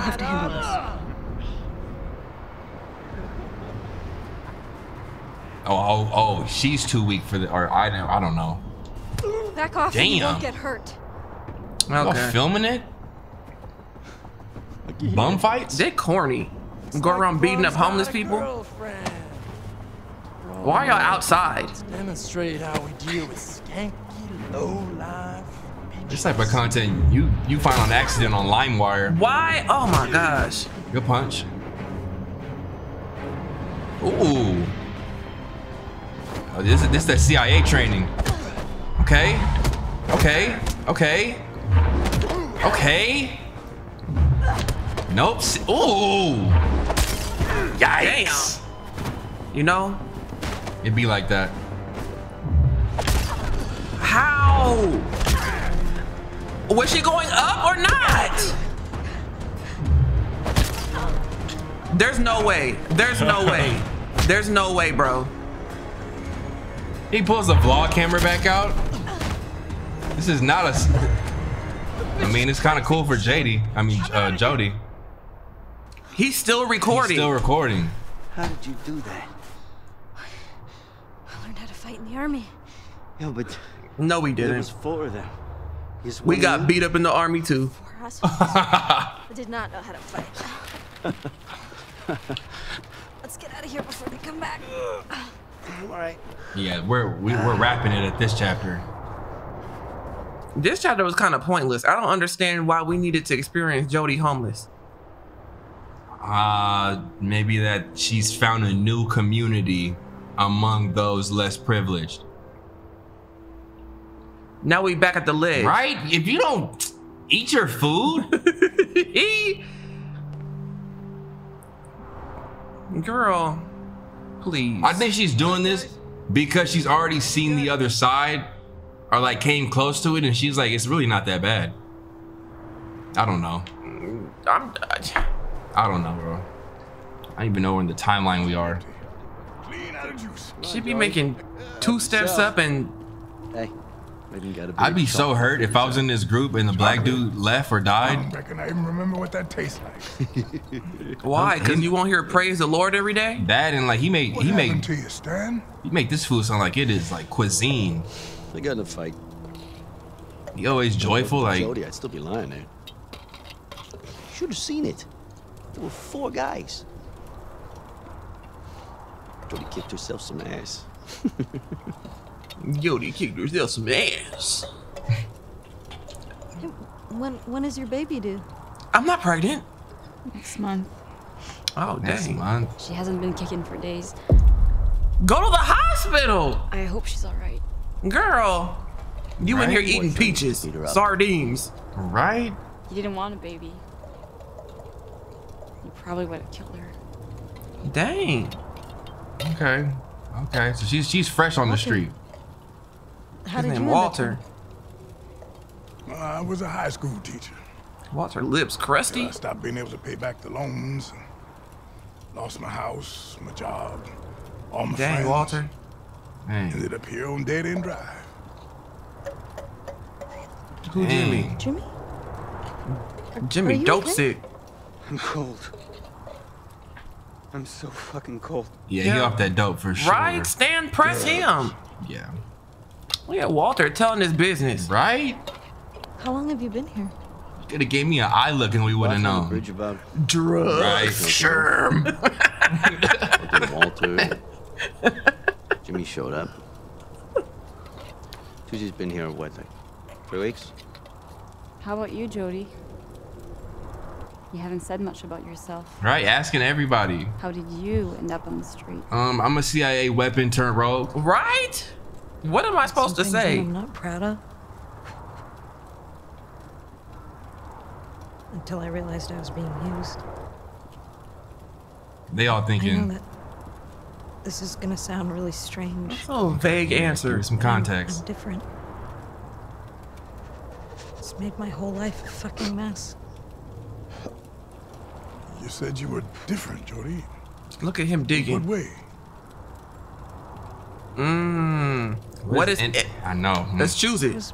have to handle this. Oh, oh, oh, she's too weak for the, or I don't, I don't know. Back off. Damn. You won't get hurt. Okay. Oh, filming it? Bum fights? They're corny. Go around beating up homeless people? Girlfriend. Why are y'all outside? Demonstrate how we deal with skanky, low-life. This type of content you you find on accident on LimeWire. Why? Oh my gosh. Good punch. Ooh. Oh, this is this that C I A training. Okay. Okay. Okay. Okay. Nope. Ooh. Yikes. Damn. You know. It'd be like that. How? Was she going up or not? There's no way. There's no way. There's no way, bro. He pulls the vlog camera back out. This is not a... I mean, it's kind of cool for J D. I mean, uh, Jodie. He's still recording. He's still recording. How did you do that? I learned how to fight in the army. Yeah, but no, we didn't. There was four of them. We got beat up in the army too. I did not know how to fight. Let's get out of here before they come back. All right. Yeah, we're we, we're wrapping it at this chapter. This chapter was kind of pointless. I don't understand why we needed to experience Jodie homeless. Uh, maybe that she's found a new community among those less privileged. Now we back at the ledge. Right? If you don't eat your food. Girl, please. I think she's doing this because she's already seen the other side, or like came close to it, and she's like, it's really not that bad. I don't know. I'm, I don't know, bro. I don't even know where in the timeline we are. She'd be making two steps up and... Hey. I'd be so hurt if I was in this group and the black dude left or died. I don't reckon I even remember what that tastes like. Why? Because you won't hear praise the Lord every day? That and like he made he made to you, Stan? He make this food sound like it is like cuisine. They got in a fight. He always joyful like. Jodie, I'd still be lying there. Should have seen it. There were four guys. Jodie kicked herself some ass. Jodie kicked herself some ass. When when is your baby due? I'm not pregnant. Next month. Oh, next dang. Month. She hasn't been kicking for days. Go to the hospital. I hope she's all right. Girl, you right? in here eating peaches, sardines. Right? You didn't want a baby. You probably would have killed her. Dang. Okay. Okay. So she's she's fresh on Walter. the street. His name Walter. Uh, I was a high school teacher. Walter lips crusty. I stopped being able to pay back the loans. Lost my house, my job, all my Dang, friends. Walter. Dang. Ended up here on Dead End Drive. Who Jimmy? Jimmy? Jimmy dope sick. I'm cold. I'm so fucking cold. Yeah, yeah. He off that dope for sure. Right? Stan, press yeah. him. Yeah. Look at Walter telling his business. Right? How long have you been here? You could have gave me an eye look and we would have known. Bridge about drugs. Right. Sure. Walter. Jimmy showed up. Tuesday's been here, what, like three weeks? How about you, Jodie? You haven't said much about yourself. Right, asking everybody. How did you end up on the street? Um, I'm a C I A weapon turned rogue. Right? What am I supposed to say? I'm not proud of. Until I realized I was being used. They all thinking. I know that this is gonna sound really strange. Oh, vague answer. Some context. I'm, I'm different. It's made my whole life a fucking mess. You said you were different, Jodie. Look at him digging. In what way? Mmm. What is it? I know. Let's choose it. I was,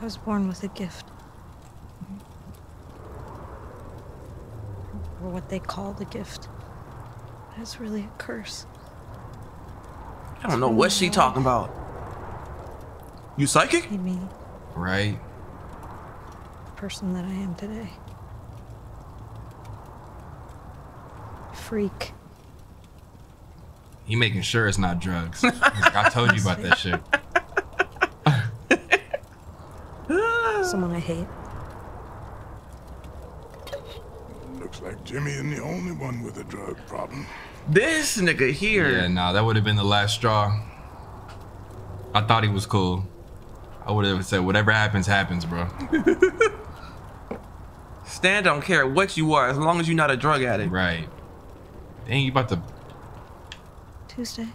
I was born with a gift. Or what they call the gift. That's really a curse. I don't know what she talking about. You psychic? Made me. Right. The person that I am today. Freak. He making sure it's not drugs. Like, I told you about that shit. Someone I hate. Looks like Jimmy isn't the only one with a drug problem. This nigga here. Yeah, nah, that would have been the last straw. I thought he was cool. I would have said, whatever happens, happens, bro. Stan don't care what you are as long as you're not a drug addict. Right. Dang, you about to... Tuesday.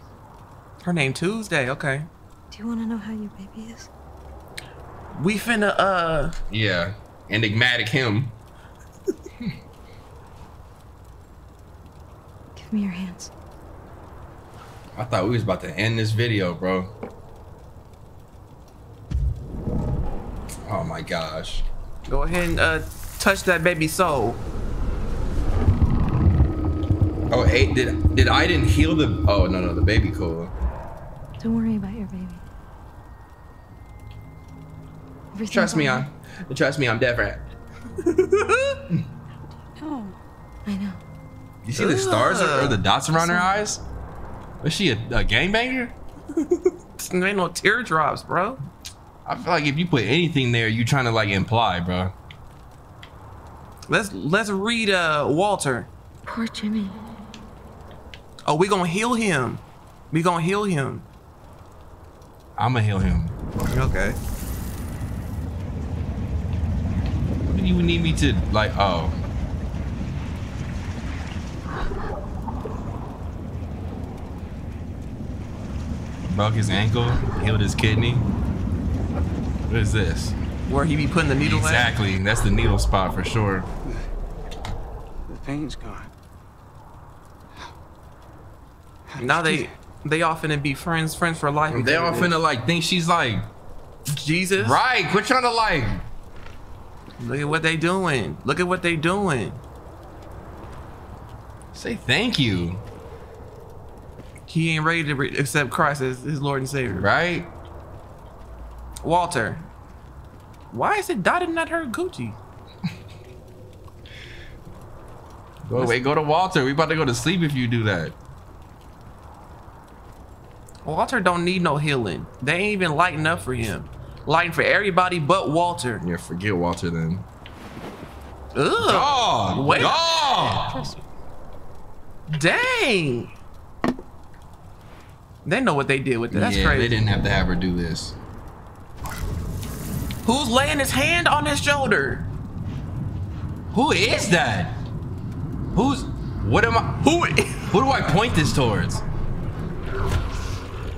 Her name Tuesday, okay. Do you want to know how your baby is? We finna, uh... yeah. Enigmatic him. Give me your hands. I thought we was about to end this video, bro. Oh my gosh. Go ahead and uh, touch that baby's soul. Oh, hey, did did I didn't heal the? Oh no no, the baby cool. Don't worry about your baby. Everything's trust me, right? I'm. Trust me, I'm dead rat. No, I know. You see Ugh. the stars or, or the dots around her eyes? Was she a, a gangbanger? There ain't no teardrops, bro. I feel like if you put anything there, you trying to like imply, bro. Let's let's read uh Walter. Poor Jimmy. Oh, we gonna heal him. We gonna heal him. I'ma heal him. Okay. What do you need me to like? Oh. Broke his ankle. Healed his kidney. What is this? Where he be putting the needle? Exactly. At? That's the needle spot for sure. The pain's gone. Now they they all finna be friends, friends for life. They all finna like think she's like Jesus. Right? Quit trying to like. Look at what they doing. Look at what they doing. Say thank you. He ain't ready to re accept Christ as his Lord and Savior. Right. Walter, why is it dotted not her Gucci? Go wait, go to Walter. We about to go to sleep if you do that. Walter don't need no healing. They ain't even lighting up for him. Lighting for everybody but Walter. Yeah, forget Walter then. Ugh. Oh, wait. Oh. Dang. They know what they did with that. That's yeah, crazy. They didn't have to have her do this. Who's laying his hand on his shoulder? Who is that? Who's, what am I, who, who do I point this towards?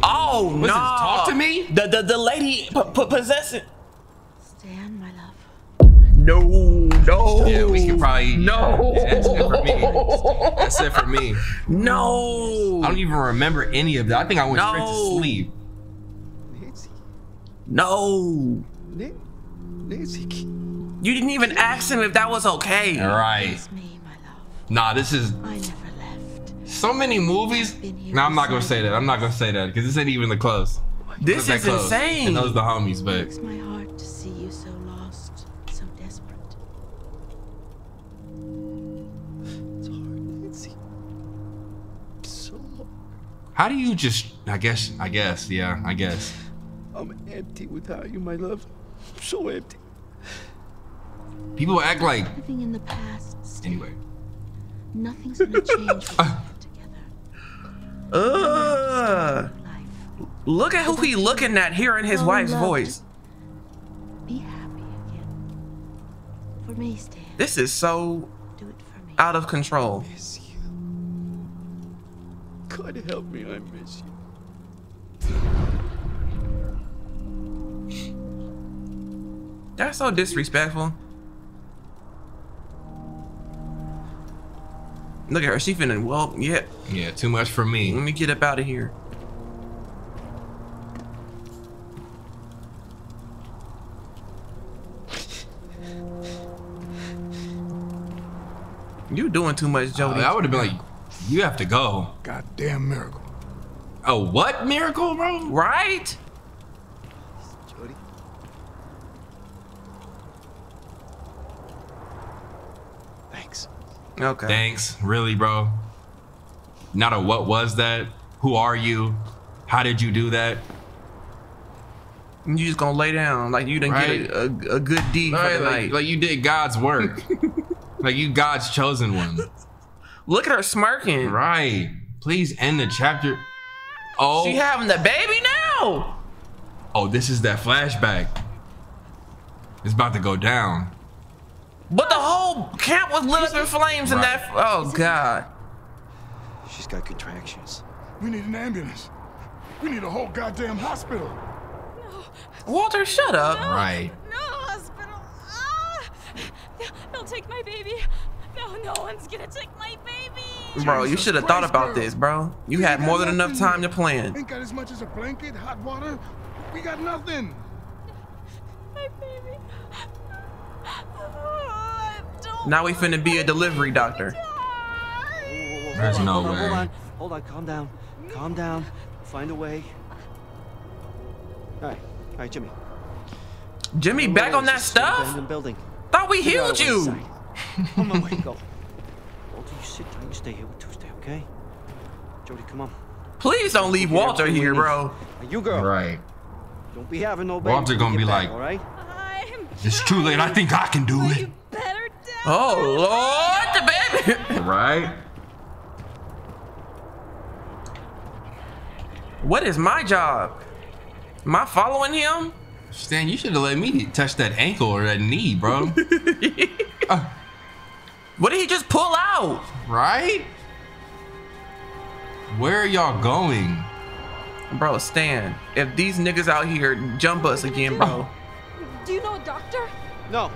Oh, no. Nah. Talk to me? The, the, the lady p p possessing. Stan, my love. No, no. Yeah, we can probably, no. Yeah, that's it for me. That's it for me. No. I don't even remember any of that. I think I went no. straight to sleep. No. You didn't even ask him if that was okay. All right. Nah, this is. I never left. So many movies. Nah, I'm not gonna say that. I'm not gonna say that because this ain't even the close. This is insane. And those the homies, but. It breaks my heart to see you so lost, so desperate. It's hard, Nancy. So hard. How do you just? I guess. I guess. Yeah. I guess. I'm empty without you, my love. I'm so empty. People act like nothing in the past. Steve. Anyway, nothing's gonna change together. Uh, look at who he looking at, hearing his wife's voice. Be happy again. For me, Stan. This is so Do it for me. out of control. I miss you. God help me, I miss you. That's so disrespectful. Look at her. She feeling well. Yeah. Yeah. Too much for me. Let me get up out of here. You doing too much, Jodie. Uh, I would have been like, you have to go. Goddamn miracle. A what miracle, bro? Right. Okay. Thanks, really, bro. Not a what was that? Who are you? How did you do that? You just gonna lay down like you didn't right. get a, a, a good deed right, for the like, night. Like you did God's work. Like you God's chosen one. Look at her smirking. Right. Please end the chapter. Oh. She having the baby now. Oh, this is that flashback. It's about to go down. But the whole camp was lit up in flames right. in that. Oh God. She's got contractions. We need an ambulance. We need a whole goddamn hospital. No, Walter, shut up. No, right. No hospital. Ah, they'll take my baby. No, no one's gonna take my baby. Bro, you should have thought about this, bro. You had more than enough time to plan. Ain't got as much as a blanket, hot water. We got nothing. My baby. Now we finna be a delivery doctor. There's no way. Hold on, hold on, calm down, calm down. Find a way. All right, all right, Jimmy. Jimmy, back on that stuff. Thought we healed you. On my way, go. Walter, you sit down. You stay here with Tuesday, okay? Jodie, come on. Please don't leave Walter here, bro. You girl. Right. Don't be having no baby. Walter gonna be like, all right? It's too late. I think I can do it. Oh Lord, the baby. Right. What is my job? Am I following him? Stan, you should have let me touch that ankle or that knee, bro. uh, what did he just pull out? Right? Where are y'all going? Bro, Stan, if these niggas out here jump us again, bro. Do you know a doctor? No.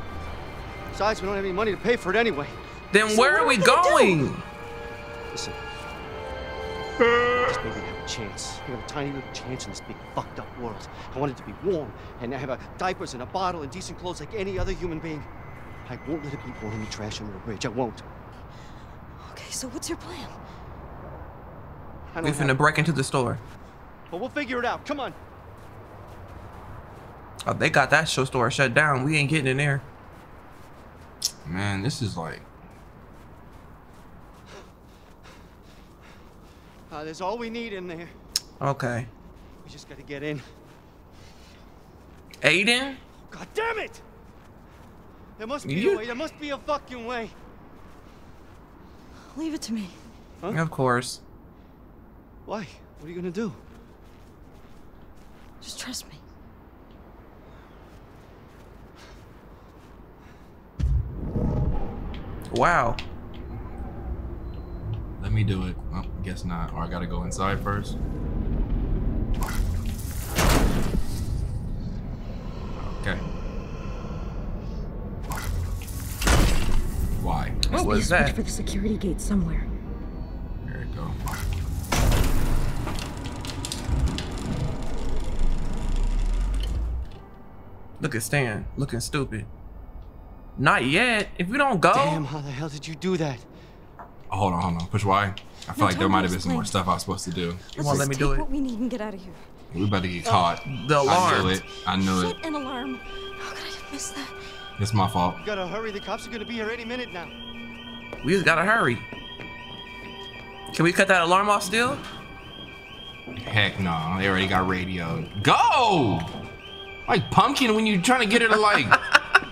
Besides, we don't have any money to pay for it anyway. Then so where are we going? Listen. Just maybe have a chance. We have a tiny little chance in this big fucked up world. I want it to be warm, and I have a diapers and a bottle and decent clothes like any other human being. I won't let it be born in the trash under a bridge. I won't. Okay, so what's your plan? We're finna break into the store. But we'll figure it out. Come on. Oh, they got that show store shut down. We ain't getting in there. Man, this is like. Uh, there's all we need in there. Okay. We just gotta get in. Aiden? God damn it! There must be you... a way. There must be a fucking way. Leave it to me. Huh? Of course. Why? What are you gonna do? Just trust me. Wow. Let me do it. Well, I guess not. Or I gotta go inside first. Okay. Why? What was that? For the security gate somewhere. There you go. Look at Stan, looking stupid. Not yet. If we don't go. Damn, how the hell did you do that? Oh, hold on, hold on. Push Y. I feel no, like there might have been some more stuff I was supposed to do. You won't let me do it. What we need and get out of here. We about to get caught. Oh, the alarm. I knew it. I knew Shit, it. An alarm. How could I have missed that? It's my fault. We gotta hurry. The cops are gonna be here any minute now. We just gotta hurry. Can we cut that alarm off still? Heck no. They already got radioed. Go! Like pumpkin when you're trying to get her to like.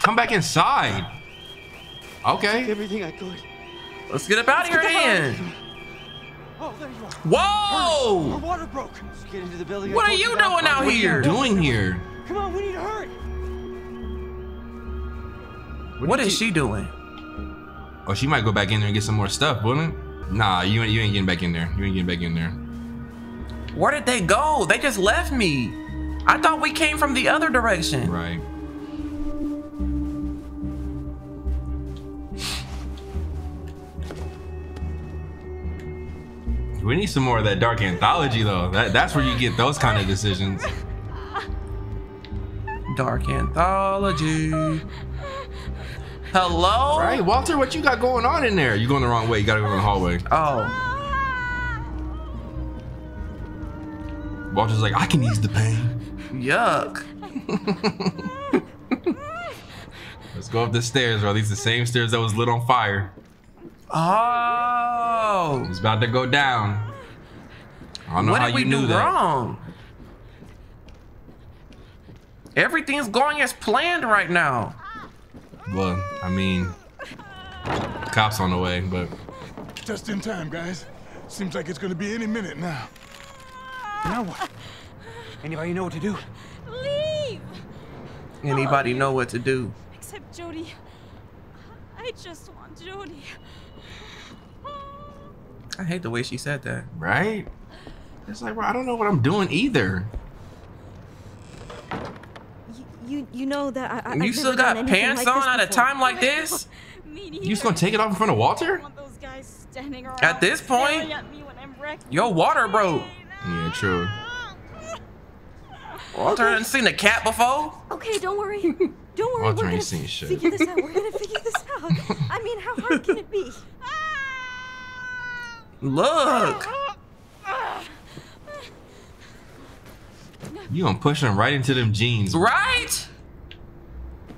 Come back inside. Okay. Everything I could. Let's get up out of here, Ian. Oh, there you are. Whoa! Our water broke. Let's get into the building. What are you doing out here? What are you doing here? Come on, we need to hurry. What is she doing? Oh, she might go back in there and get some more stuff, wouldn't it? Nah, you ain't you ain't getting back in there. You ain't getting back in there. Where did they go? They just left me. I thought we came from the other direction. Right. We need some more of that dark anthology, though. That, that's where you get those kind of decisions. Dark anthology. Hello? Right, Walter, what you got going on in there? You're going the wrong way. You got to go in the hallway. Oh. Walter's like, I can ease the pain. Yuck. Let's go up the stairs, or at least the same stairs that was lit on fire. Oh, it's about to go down. I don't know how you knew that. What did we do wrong? Everything's going as planned right now. Well, I mean, cops on the way, but just in time, guys. Seems like it's gonna be any minute now. Now what? Anybody know what to do? Leave. Anybody know what to do? Except Jodie. I just want Jodie. I hate the way she said that. Right? It's like, well, I don't know what I'm doing either. You you know that I. You I've still got pants like on at a time like this? You just gonna take it off in front of Walter? At this point, yo, Walter, bro. Yeah, true. Walter hasn't seen a cat before. Okay, don't worry. Don't worry. Walter ain't seen shit. Figure this out. We're gonna figure this out. I mean, how hard can it be? Look. You gonna push him right into them jeans, right?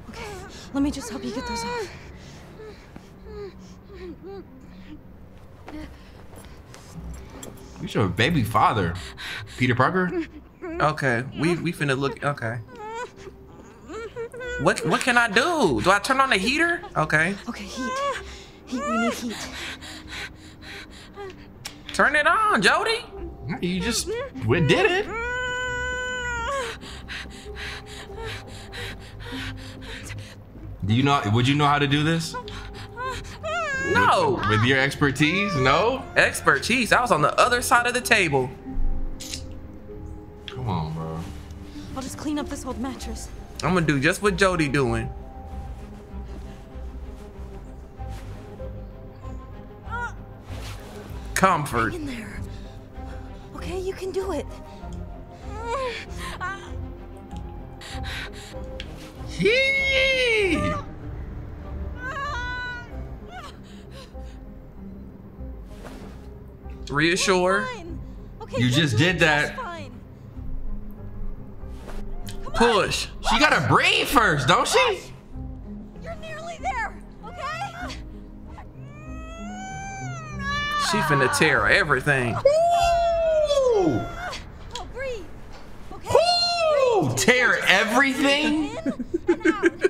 Okay, let me just help you get those off. You're your baby father, Peter Parker. Okay, we we finna look. Okay. What what can I do? Do I turn on the heater? Okay. Okay, heat. Heat. We need heat. Turn it on, Jodie. You just we did it. Do you know? Would you know how to do this? No. With, with your expertise, no. Expertise. I was on the other side of the table. Come on, bro. I'll just clean up this old mattress. I'm gonna do just what Jodie doing. Uh, Comfort. In there. Okay, you can do it. Yee! Reassure. Okay, you just did that. Push. On. She gotta breathe first, don't she? You're nearly there, okay? She finna tear everything. Ooh. Ooh, tear everything? In and out.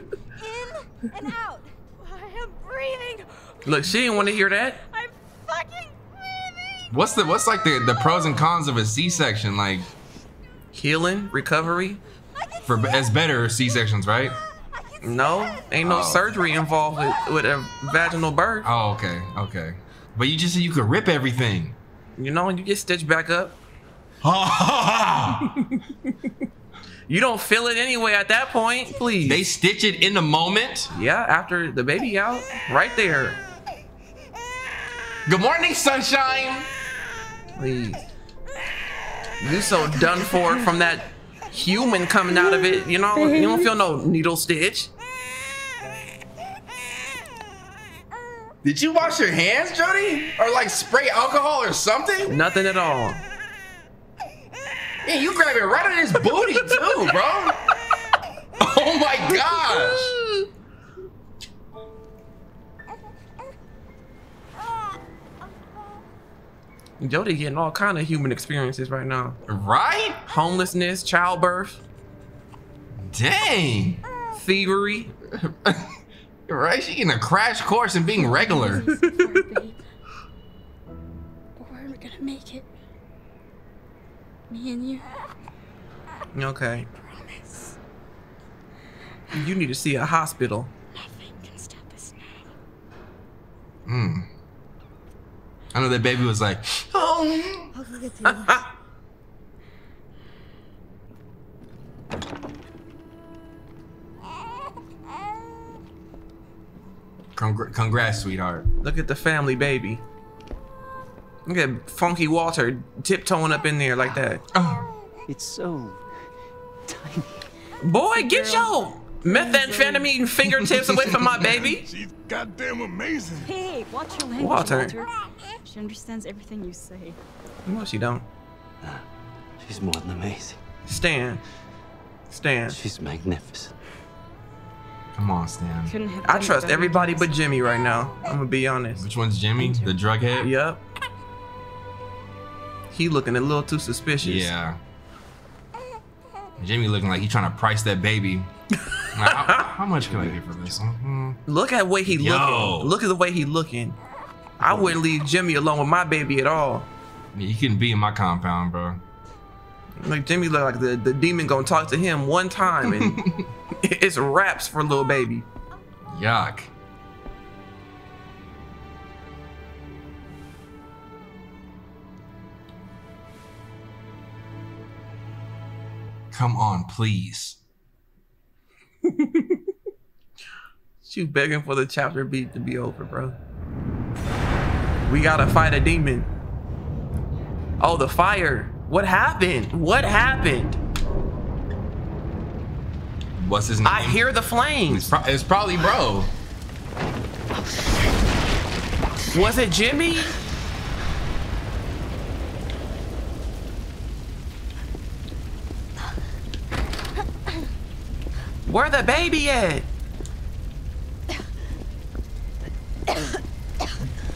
In and out. I am breathing. Look, she didn't want to hear that. I'm fucking breathing. What's the what's like the, the pros and cons of a C-section? Like healing, recovery? For it's better C-sections, right? No, ain't no oh. surgery involved with, with a vaginal birth. Oh, okay, okay. But you just said you could rip everything. You know, you get stitched back up. You don't feel it anyway at that point, please. They stitch it in the moment? Yeah, after the baby out, right there. Good morning, sunshine. Please. You so done for from that human coming out of it. You know, you don't feel no needle stitch. Did you wash your hands, Jodie? Or like spray alcohol or something? Nothing at all. Yeah, you grab it right on his booty too, bro. Oh my gosh. Jodie getting all kind of human experiences right now. Right? Homelessness, childbirth. Dang. Thievery. Right? She getting a crash course in being regular. But we're gonna make it. Me and you. Okay. Promise. You need to see a hospital. Nothing can stop us now. Hmm. I know that baby was like, oh. Congr congrats, sweetheart. Look at the family baby. Look at funky Walter tiptoeing up in there like that. Oh. It's so tiny. Boy, get your methamphetamine fingertips away from my baby. She's goddamn amazing. Hey, watch your language, Walter. Walter. She understands everything you say. No, she don't. Uh, she's more than amazing. Stan. Stan. She's magnificent. Come on, Stan. I trust everybody but Jimmy right now. I'm gonna be honest. Which one's Jimmy? The drug head? Yep. He looking a little too suspicious. Yeah. Jimmy looking like he trying to price that baby. Now, how, how much can I get for this? Mm-hmm. Look at the way he Yo. looking. Look at the way he looking. I wouldn't leave Jimmy alone with my baby at all. He couldn't be in my compound, bro. Like Jimmy look like the, the demon gonna talk to him one time and it's raps for little baby. Yuck. Come on, please. She was begging for the chapter beat to be over, bro. We gotta find a demon. Oh, the fire. What happened? What happened? What's his name? I hear the flames. It's, pro it's probably bro. Was it Jimmy? Where the baby at?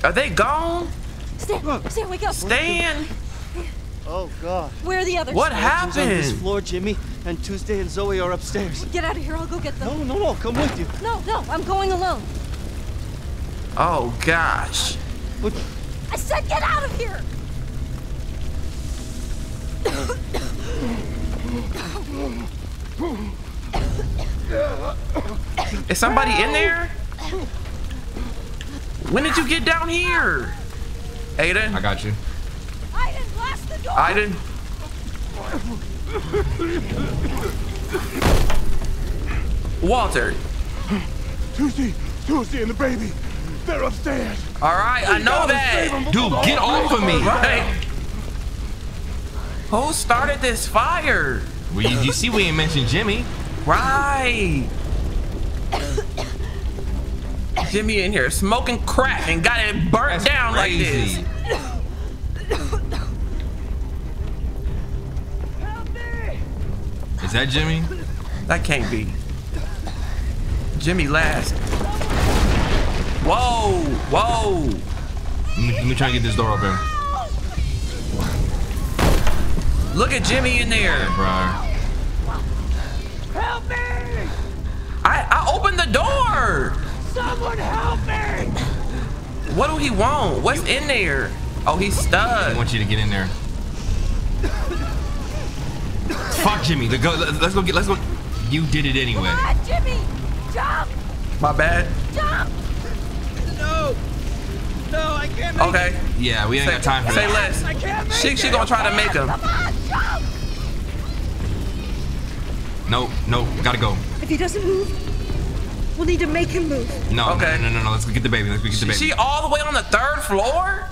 Are they gone? Stan, Stan, wake up. Stan. Oh God. Where are the others? What happened? On this floor, Jimmy, and Tuesday and Zoe are upstairs. Get out of here! I'll go get them. No, no, no! Come with you. No, no! I'm going alone. Oh gosh. What? I said, get out of here! Is somebody in there? When did you get down here? Aiden? I got you. Aiden, blast the door! Aiden? Walter. Tuesday, Tuesday and the baby. They're upstairs. All right, I know that. Dude, get off of me. Right. Who started this fire? Well, you, you see we ain't mentioned Jimmy. Right. Jimmy in here smoking crack and got it burnt That's down crazy. Like this. Help me. Is that Jimmy? That can't be. Jimmy last. Whoa, whoa. Let me, let me try and get this door open. Look at Jimmy in there. Yeah, bro. Help me. I, I opened the door. Someone help me! What do he want? What's in there? Oh, he's stuck. I want you to get in there. Fuck Jimmy. Let's go. Let's go get. Let's go. You did it anyway. Come on, Jimmy, jump! My bad. Jump! No. No, I can't make okay. it. Okay. Yeah, we ain't say, got time for say that. Say less. I can't make she, it. She gonna try to make him. Come on, jump! Nope. Nope. Gotta go. If he doesn't move. We'll need to make him move. No, okay. no, no, no, no, let's go get the baby. Let's go get the baby. She all the way on the third floor?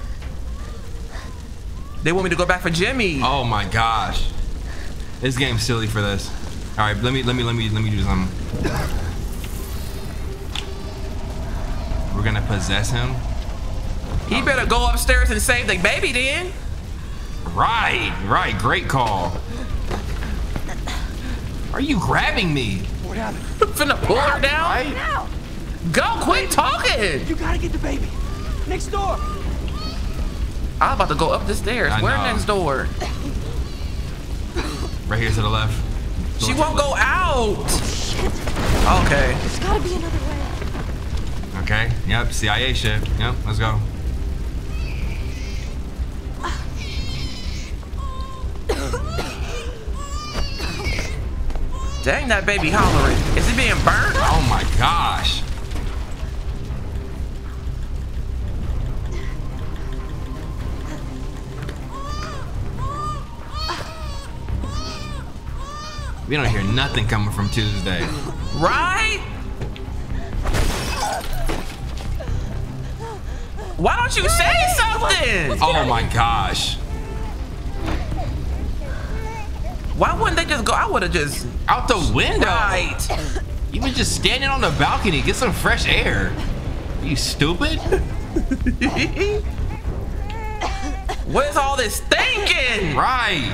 They want me to go back for Jimmy. Oh my gosh. This game's silly for this. All right, let me, let me, let me, let me do something. We're gonna possess him. He better go upstairs and save the baby then. Right, right, great call. Are you grabbing me? What happened? I'm finna pull her down. Right now. Go, quit talking. You gotta get the baby. Next door. I'm about to go up the stairs. I Where know. Next door? Right here to the left. To she the won't left. Go out. Oh, shit. Okay. There's gotta be another way. Okay. Yep. C I A shit. Yep. Let's go. Dang, that baby hollering. Is it being burnt? Oh my gosh. We don't hear nothing coming from Tuesday. Right? Why don't you say something? Oh my gosh. Why wouldn't they just go? I would have just out the window. Right. You were just standing on the balcony. Get some fresh air. You stupid. What is all this thinking? Right.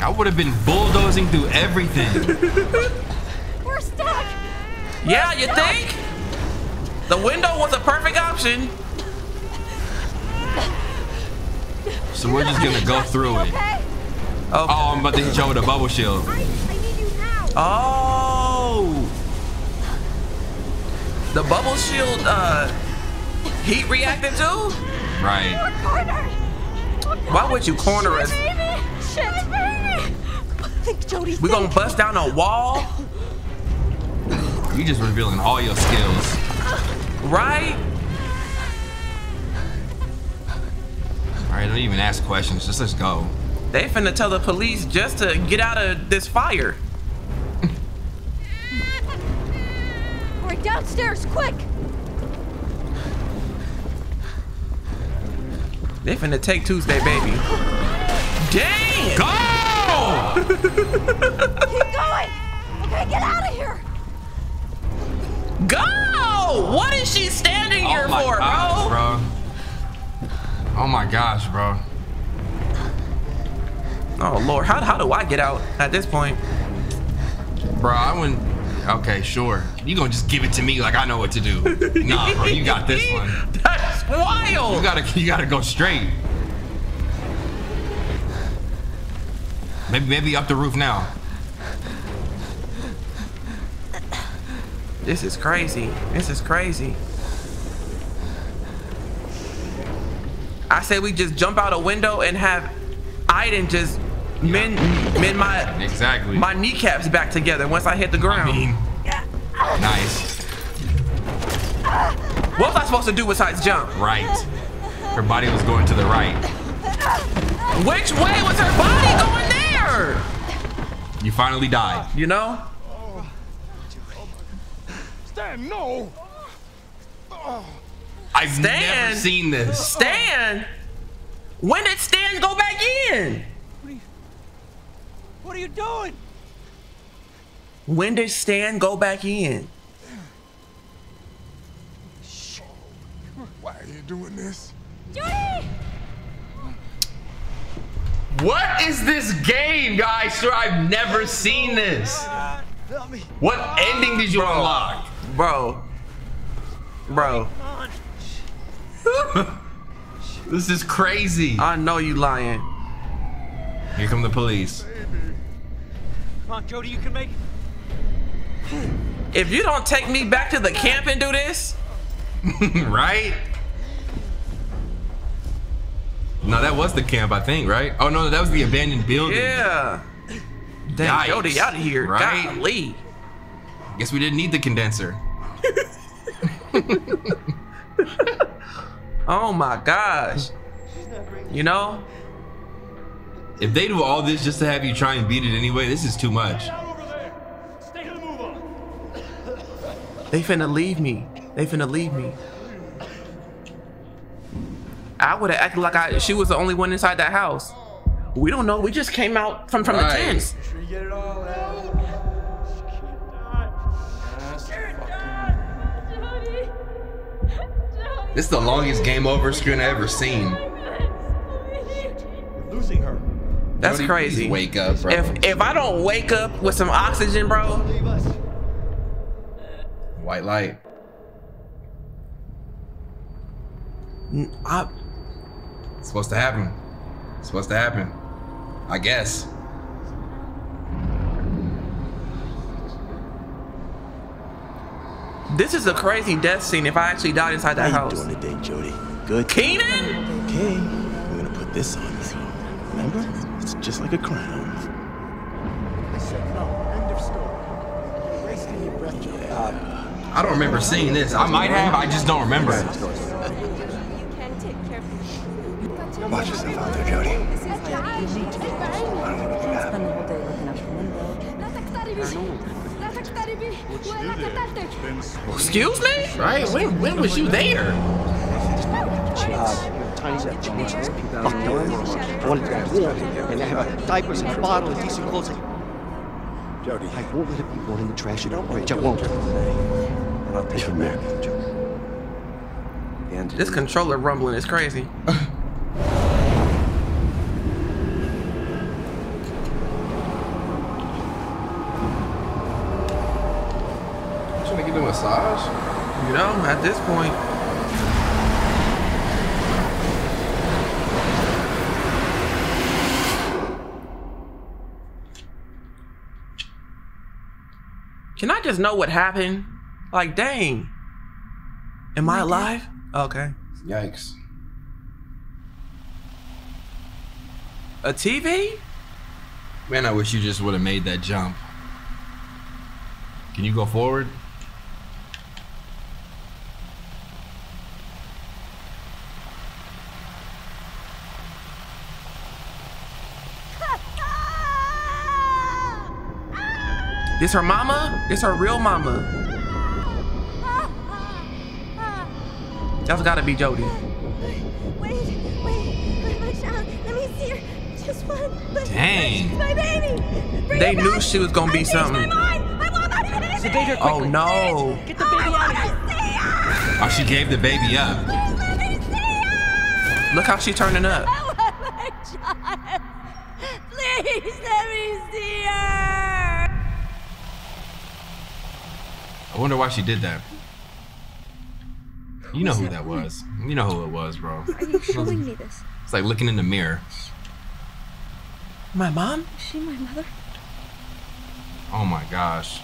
I would have been bulldozing through everything. We're stuck. We're yeah, you stuck. Think? The window was a perfect option. So we're just gonna go through it. Okay? Okay. Oh, I'm about to hit y'all with a bubble shield. I, I need you now. Oh, the bubble shield uh, heat reacted too. Right. Oh, why would you corner shit, us? Baby. Shit, baby. On, think, Jodie, we gonna bust down a wall? You just revealing all your skills. Right. All right. Don't even ask questions. Just let's go. They finna tell the police just to get out of this fire. We're Downstairs, quick! They finna take Tuesday, baby. Dang! Go! Keep going! Okay, get out of here! Go! What is she standing oh here for, gosh, bro? bro? Oh my gosh, bro. Oh Lord, how, how do I get out at this point? Bro, I wouldn't. Okay, sure. You gonna just give it to me like I know what to do. Nah, bro, you got this one. That's wild. You gotta, you gotta go straight. Maybe, maybe up the roof now. This is crazy. This is crazy. I say we just jump out a window and have Aiden just yeah. mend, mend my exactly my kneecaps back together once I hit the ground. I mean, nice. What was I supposed to do besides jump? Right. Her body was going to the right. Which way was her body going there? You finally died. You know? Oh. Stan, no. Oh. I've Stan, never seen this. Stan? When did Stan go back in? What are you, what are you doing? When did Stan go back in? Shh. Why are you doing this? Jodie! What is this game, guys? Sir, I've never seen this. What ending did you bro, unlock? Bro. Bro. This is crazy. I know you lying. Here come the police. Come on, Jodie, you can make it. If you don't take me back to the camp and do this. Right? No, that was the camp, I think, right? Oh, no, that was the abandoned building. Yeah. Damn, Jodie, out of here. Right? Golly. Guess we didn't need the condenser. Oh my gosh. You know? If they do all this just to have you try and beat it anyway, this is too much. They finna leave me. They finna leave me. I would have acted like I she was the only one inside that house. We don't know. We just came out from, from right. the tents. This is the longest game over screen I've ever seen. Losing her. That's crazy. Wake up, bro. If if I don't wake up with some oxygen, bro. White light. I, it's supposed to happen. It's supposed to happen. I guess. This is a crazy death scene if I actually died inside that house. How you doing today, Jodie? Good. Keenan? Okay, I'm gonna put this on you. Remember? It's just like a crown. I said no. End of story. Wasting your breath, Jodie. I don't remember seeing this. I might have, I just don't remember. Watch yourself out there, Jodie. I don't want to be mad. Excuse me? Right? When, when was you there? And I have diapers and a bottle of decent clothes. Jodie, I won't let it be born in the trash. You don't reach. I won't. I'll take it back. And this controller rumbling is crazy. Massage? You know, at this point. Can I just know what happened? Like, dang. Am I alive? Okay. Yikes. A T V? Man, I wish you just would have made that jump. Can you go forward? This her mama? This her real mama? That's gotta be Jodie. Wait, wait, wait, my child. Let me see her. Just one. Dang. She's my baby. Bring they knew back. She was gonna be I something. I want that Sedate her quickly. Oh no. Please. Get the baby oh, out of here. Oh, she gave the baby up. Let me see her. Look how she's turning up. I want my child. Please let me see her. I wonder why she did that. You know who that was. You know who it was, bro. Are you showing me this? It's like looking in the mirror. My mom? Is she my mother? Oh my gosh.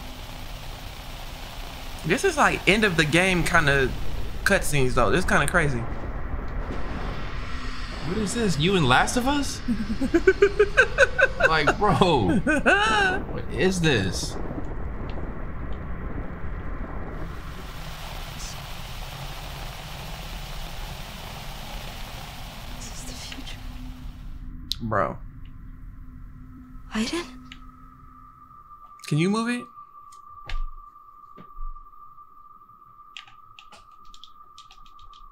This is like end of the game kind of cutscenes though. This is kind of crazy. What is this? You and Last of Us? Like, bro. What is this? Bro. Aiden? Can you move it?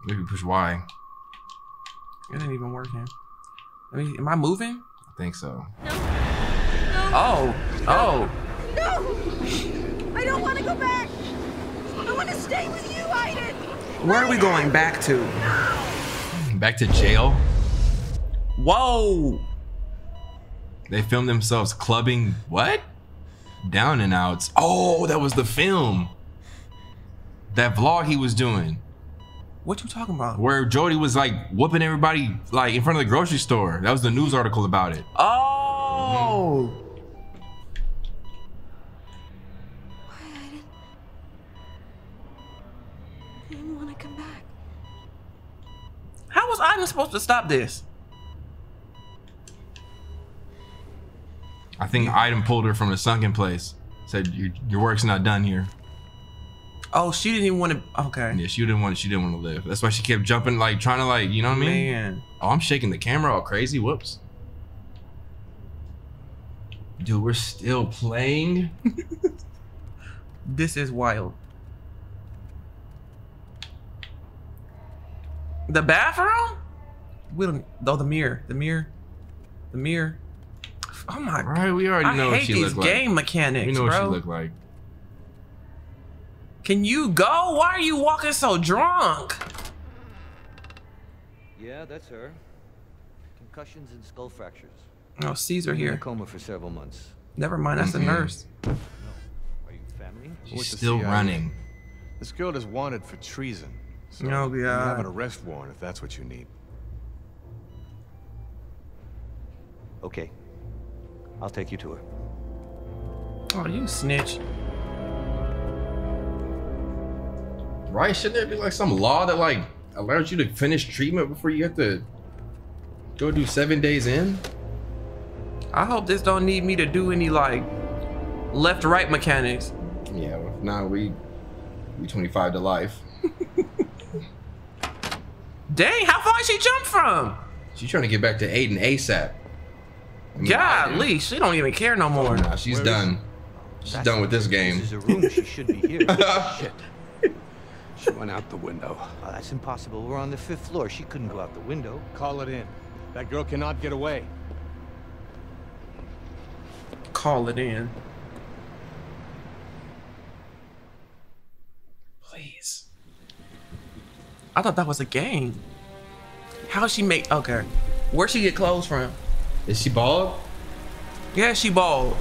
Maybe push Y. It ain't even working. I mean, am I moving? I think so. No. No. Oh. Oh. No! I don't want to go back. I want to stay with you, Aiden. Where are we going back to? No. Back to jail? Whoa! They filmed themselves clubbing. What? Down and Outs. Oh, that was the film. That vlog he was doing. What you talking about? Where Jodie was like whooping everybody like in front of the grocery store. That was the news article about it. Oh. Mm-hmm. Why I didn't, I didn't want to come back. How was Aiden supposed to stop this? I think Aiden pulled her from the sunken place. Said, your, your work's not done here. Oh, she didn't even want to, okay. Yeah, she didn't want to, she didn't want to live. That's why she kept jumping, like trying to like, you know what I mean? Man. Oh, I'm shaking the camera all crazy, whoops. Dude, we're still playing? This is wild. The bathroom? We don't, though the mirror, the mirror, the mirror. Oh my god. Right, we already know what she looked like. I hate these game mechanics, bro. You know what she looked like. Can you go? Why are you walking so drunk? Yeah, that's her. Concussions and skull fractures. Oh, Caesar here. In a coma for several months. Never mind, that's mm-hmm. a nurse. No. Are you family? She's still running. This girl is wanted for treason. So oh, God. You have an arrest warrant if that's what you need. Okay. I'll take you to her. Oh, you snitch. Right? Shouldn't there be like some law that like allows you to finish treatment before you have to go do seven days in? I hope this don't need me to do any like left-right mechanics. Yeah, well, if not, we we twenty-five to life. Dang, how far did she jump from? She's trying to get back to Aiden ASAP. I mean, golly, she don't even care no more. Nah, she's Where done. She's That's done with this game. This is a room. She should be here. Shit. She went out the window. Oh, that's impossible. We're on the fifth floor. She couldn't go out the window. Call it in. That girl cannot get away. Call it in. Please. I thought that was a game. How she make... Okay. Where'd she get clothes from? Is she bald? Yeah, she bald.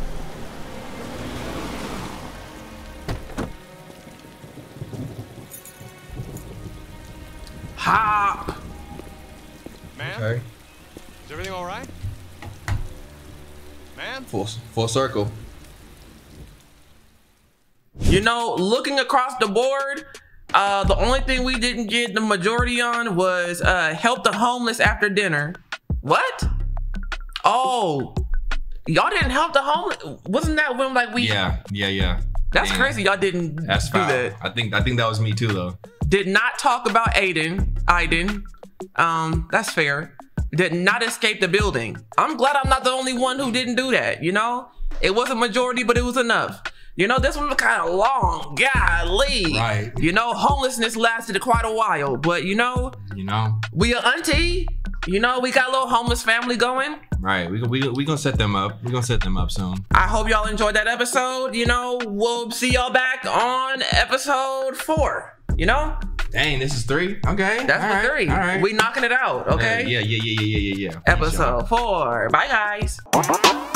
Hop. Man? Okay. Is everything all right? Man? Full, full circle. You know, looking across the board, uh, the only thing we didn't get the majority on was uh, help the homeless after dinner. What? Oh, y'all didn't help the homeless? Wasn't that when like we? Yeah, yeah, yeah. That's Damn. Crazy. Y'all didn't That's do foul. That. I think I think that was me too though. Did not talk about Aiden. Aiden. Um, that's fair. Did not escape the building. I'm glad I'm not the only one who didn't do that. You know, it was a majority, but it was enough. You know, this one was kind of long, golly. Right. You know, homelessness lasted quite a while, but you know, you know, we are auntie. You know, we got a little homeless family going. Right, we we we gonna set them up. We gonna set them up soon. I hope y'all enjoyed that episode. You know, we'll see y'all back on episode four. You know. Dang, this is three. Okay, that's all for right, three. All right, we knocking it out. Okay. Uh, yeah, yeah, yeah, yeah, yeah, yeah. Episode four. Bye, guys.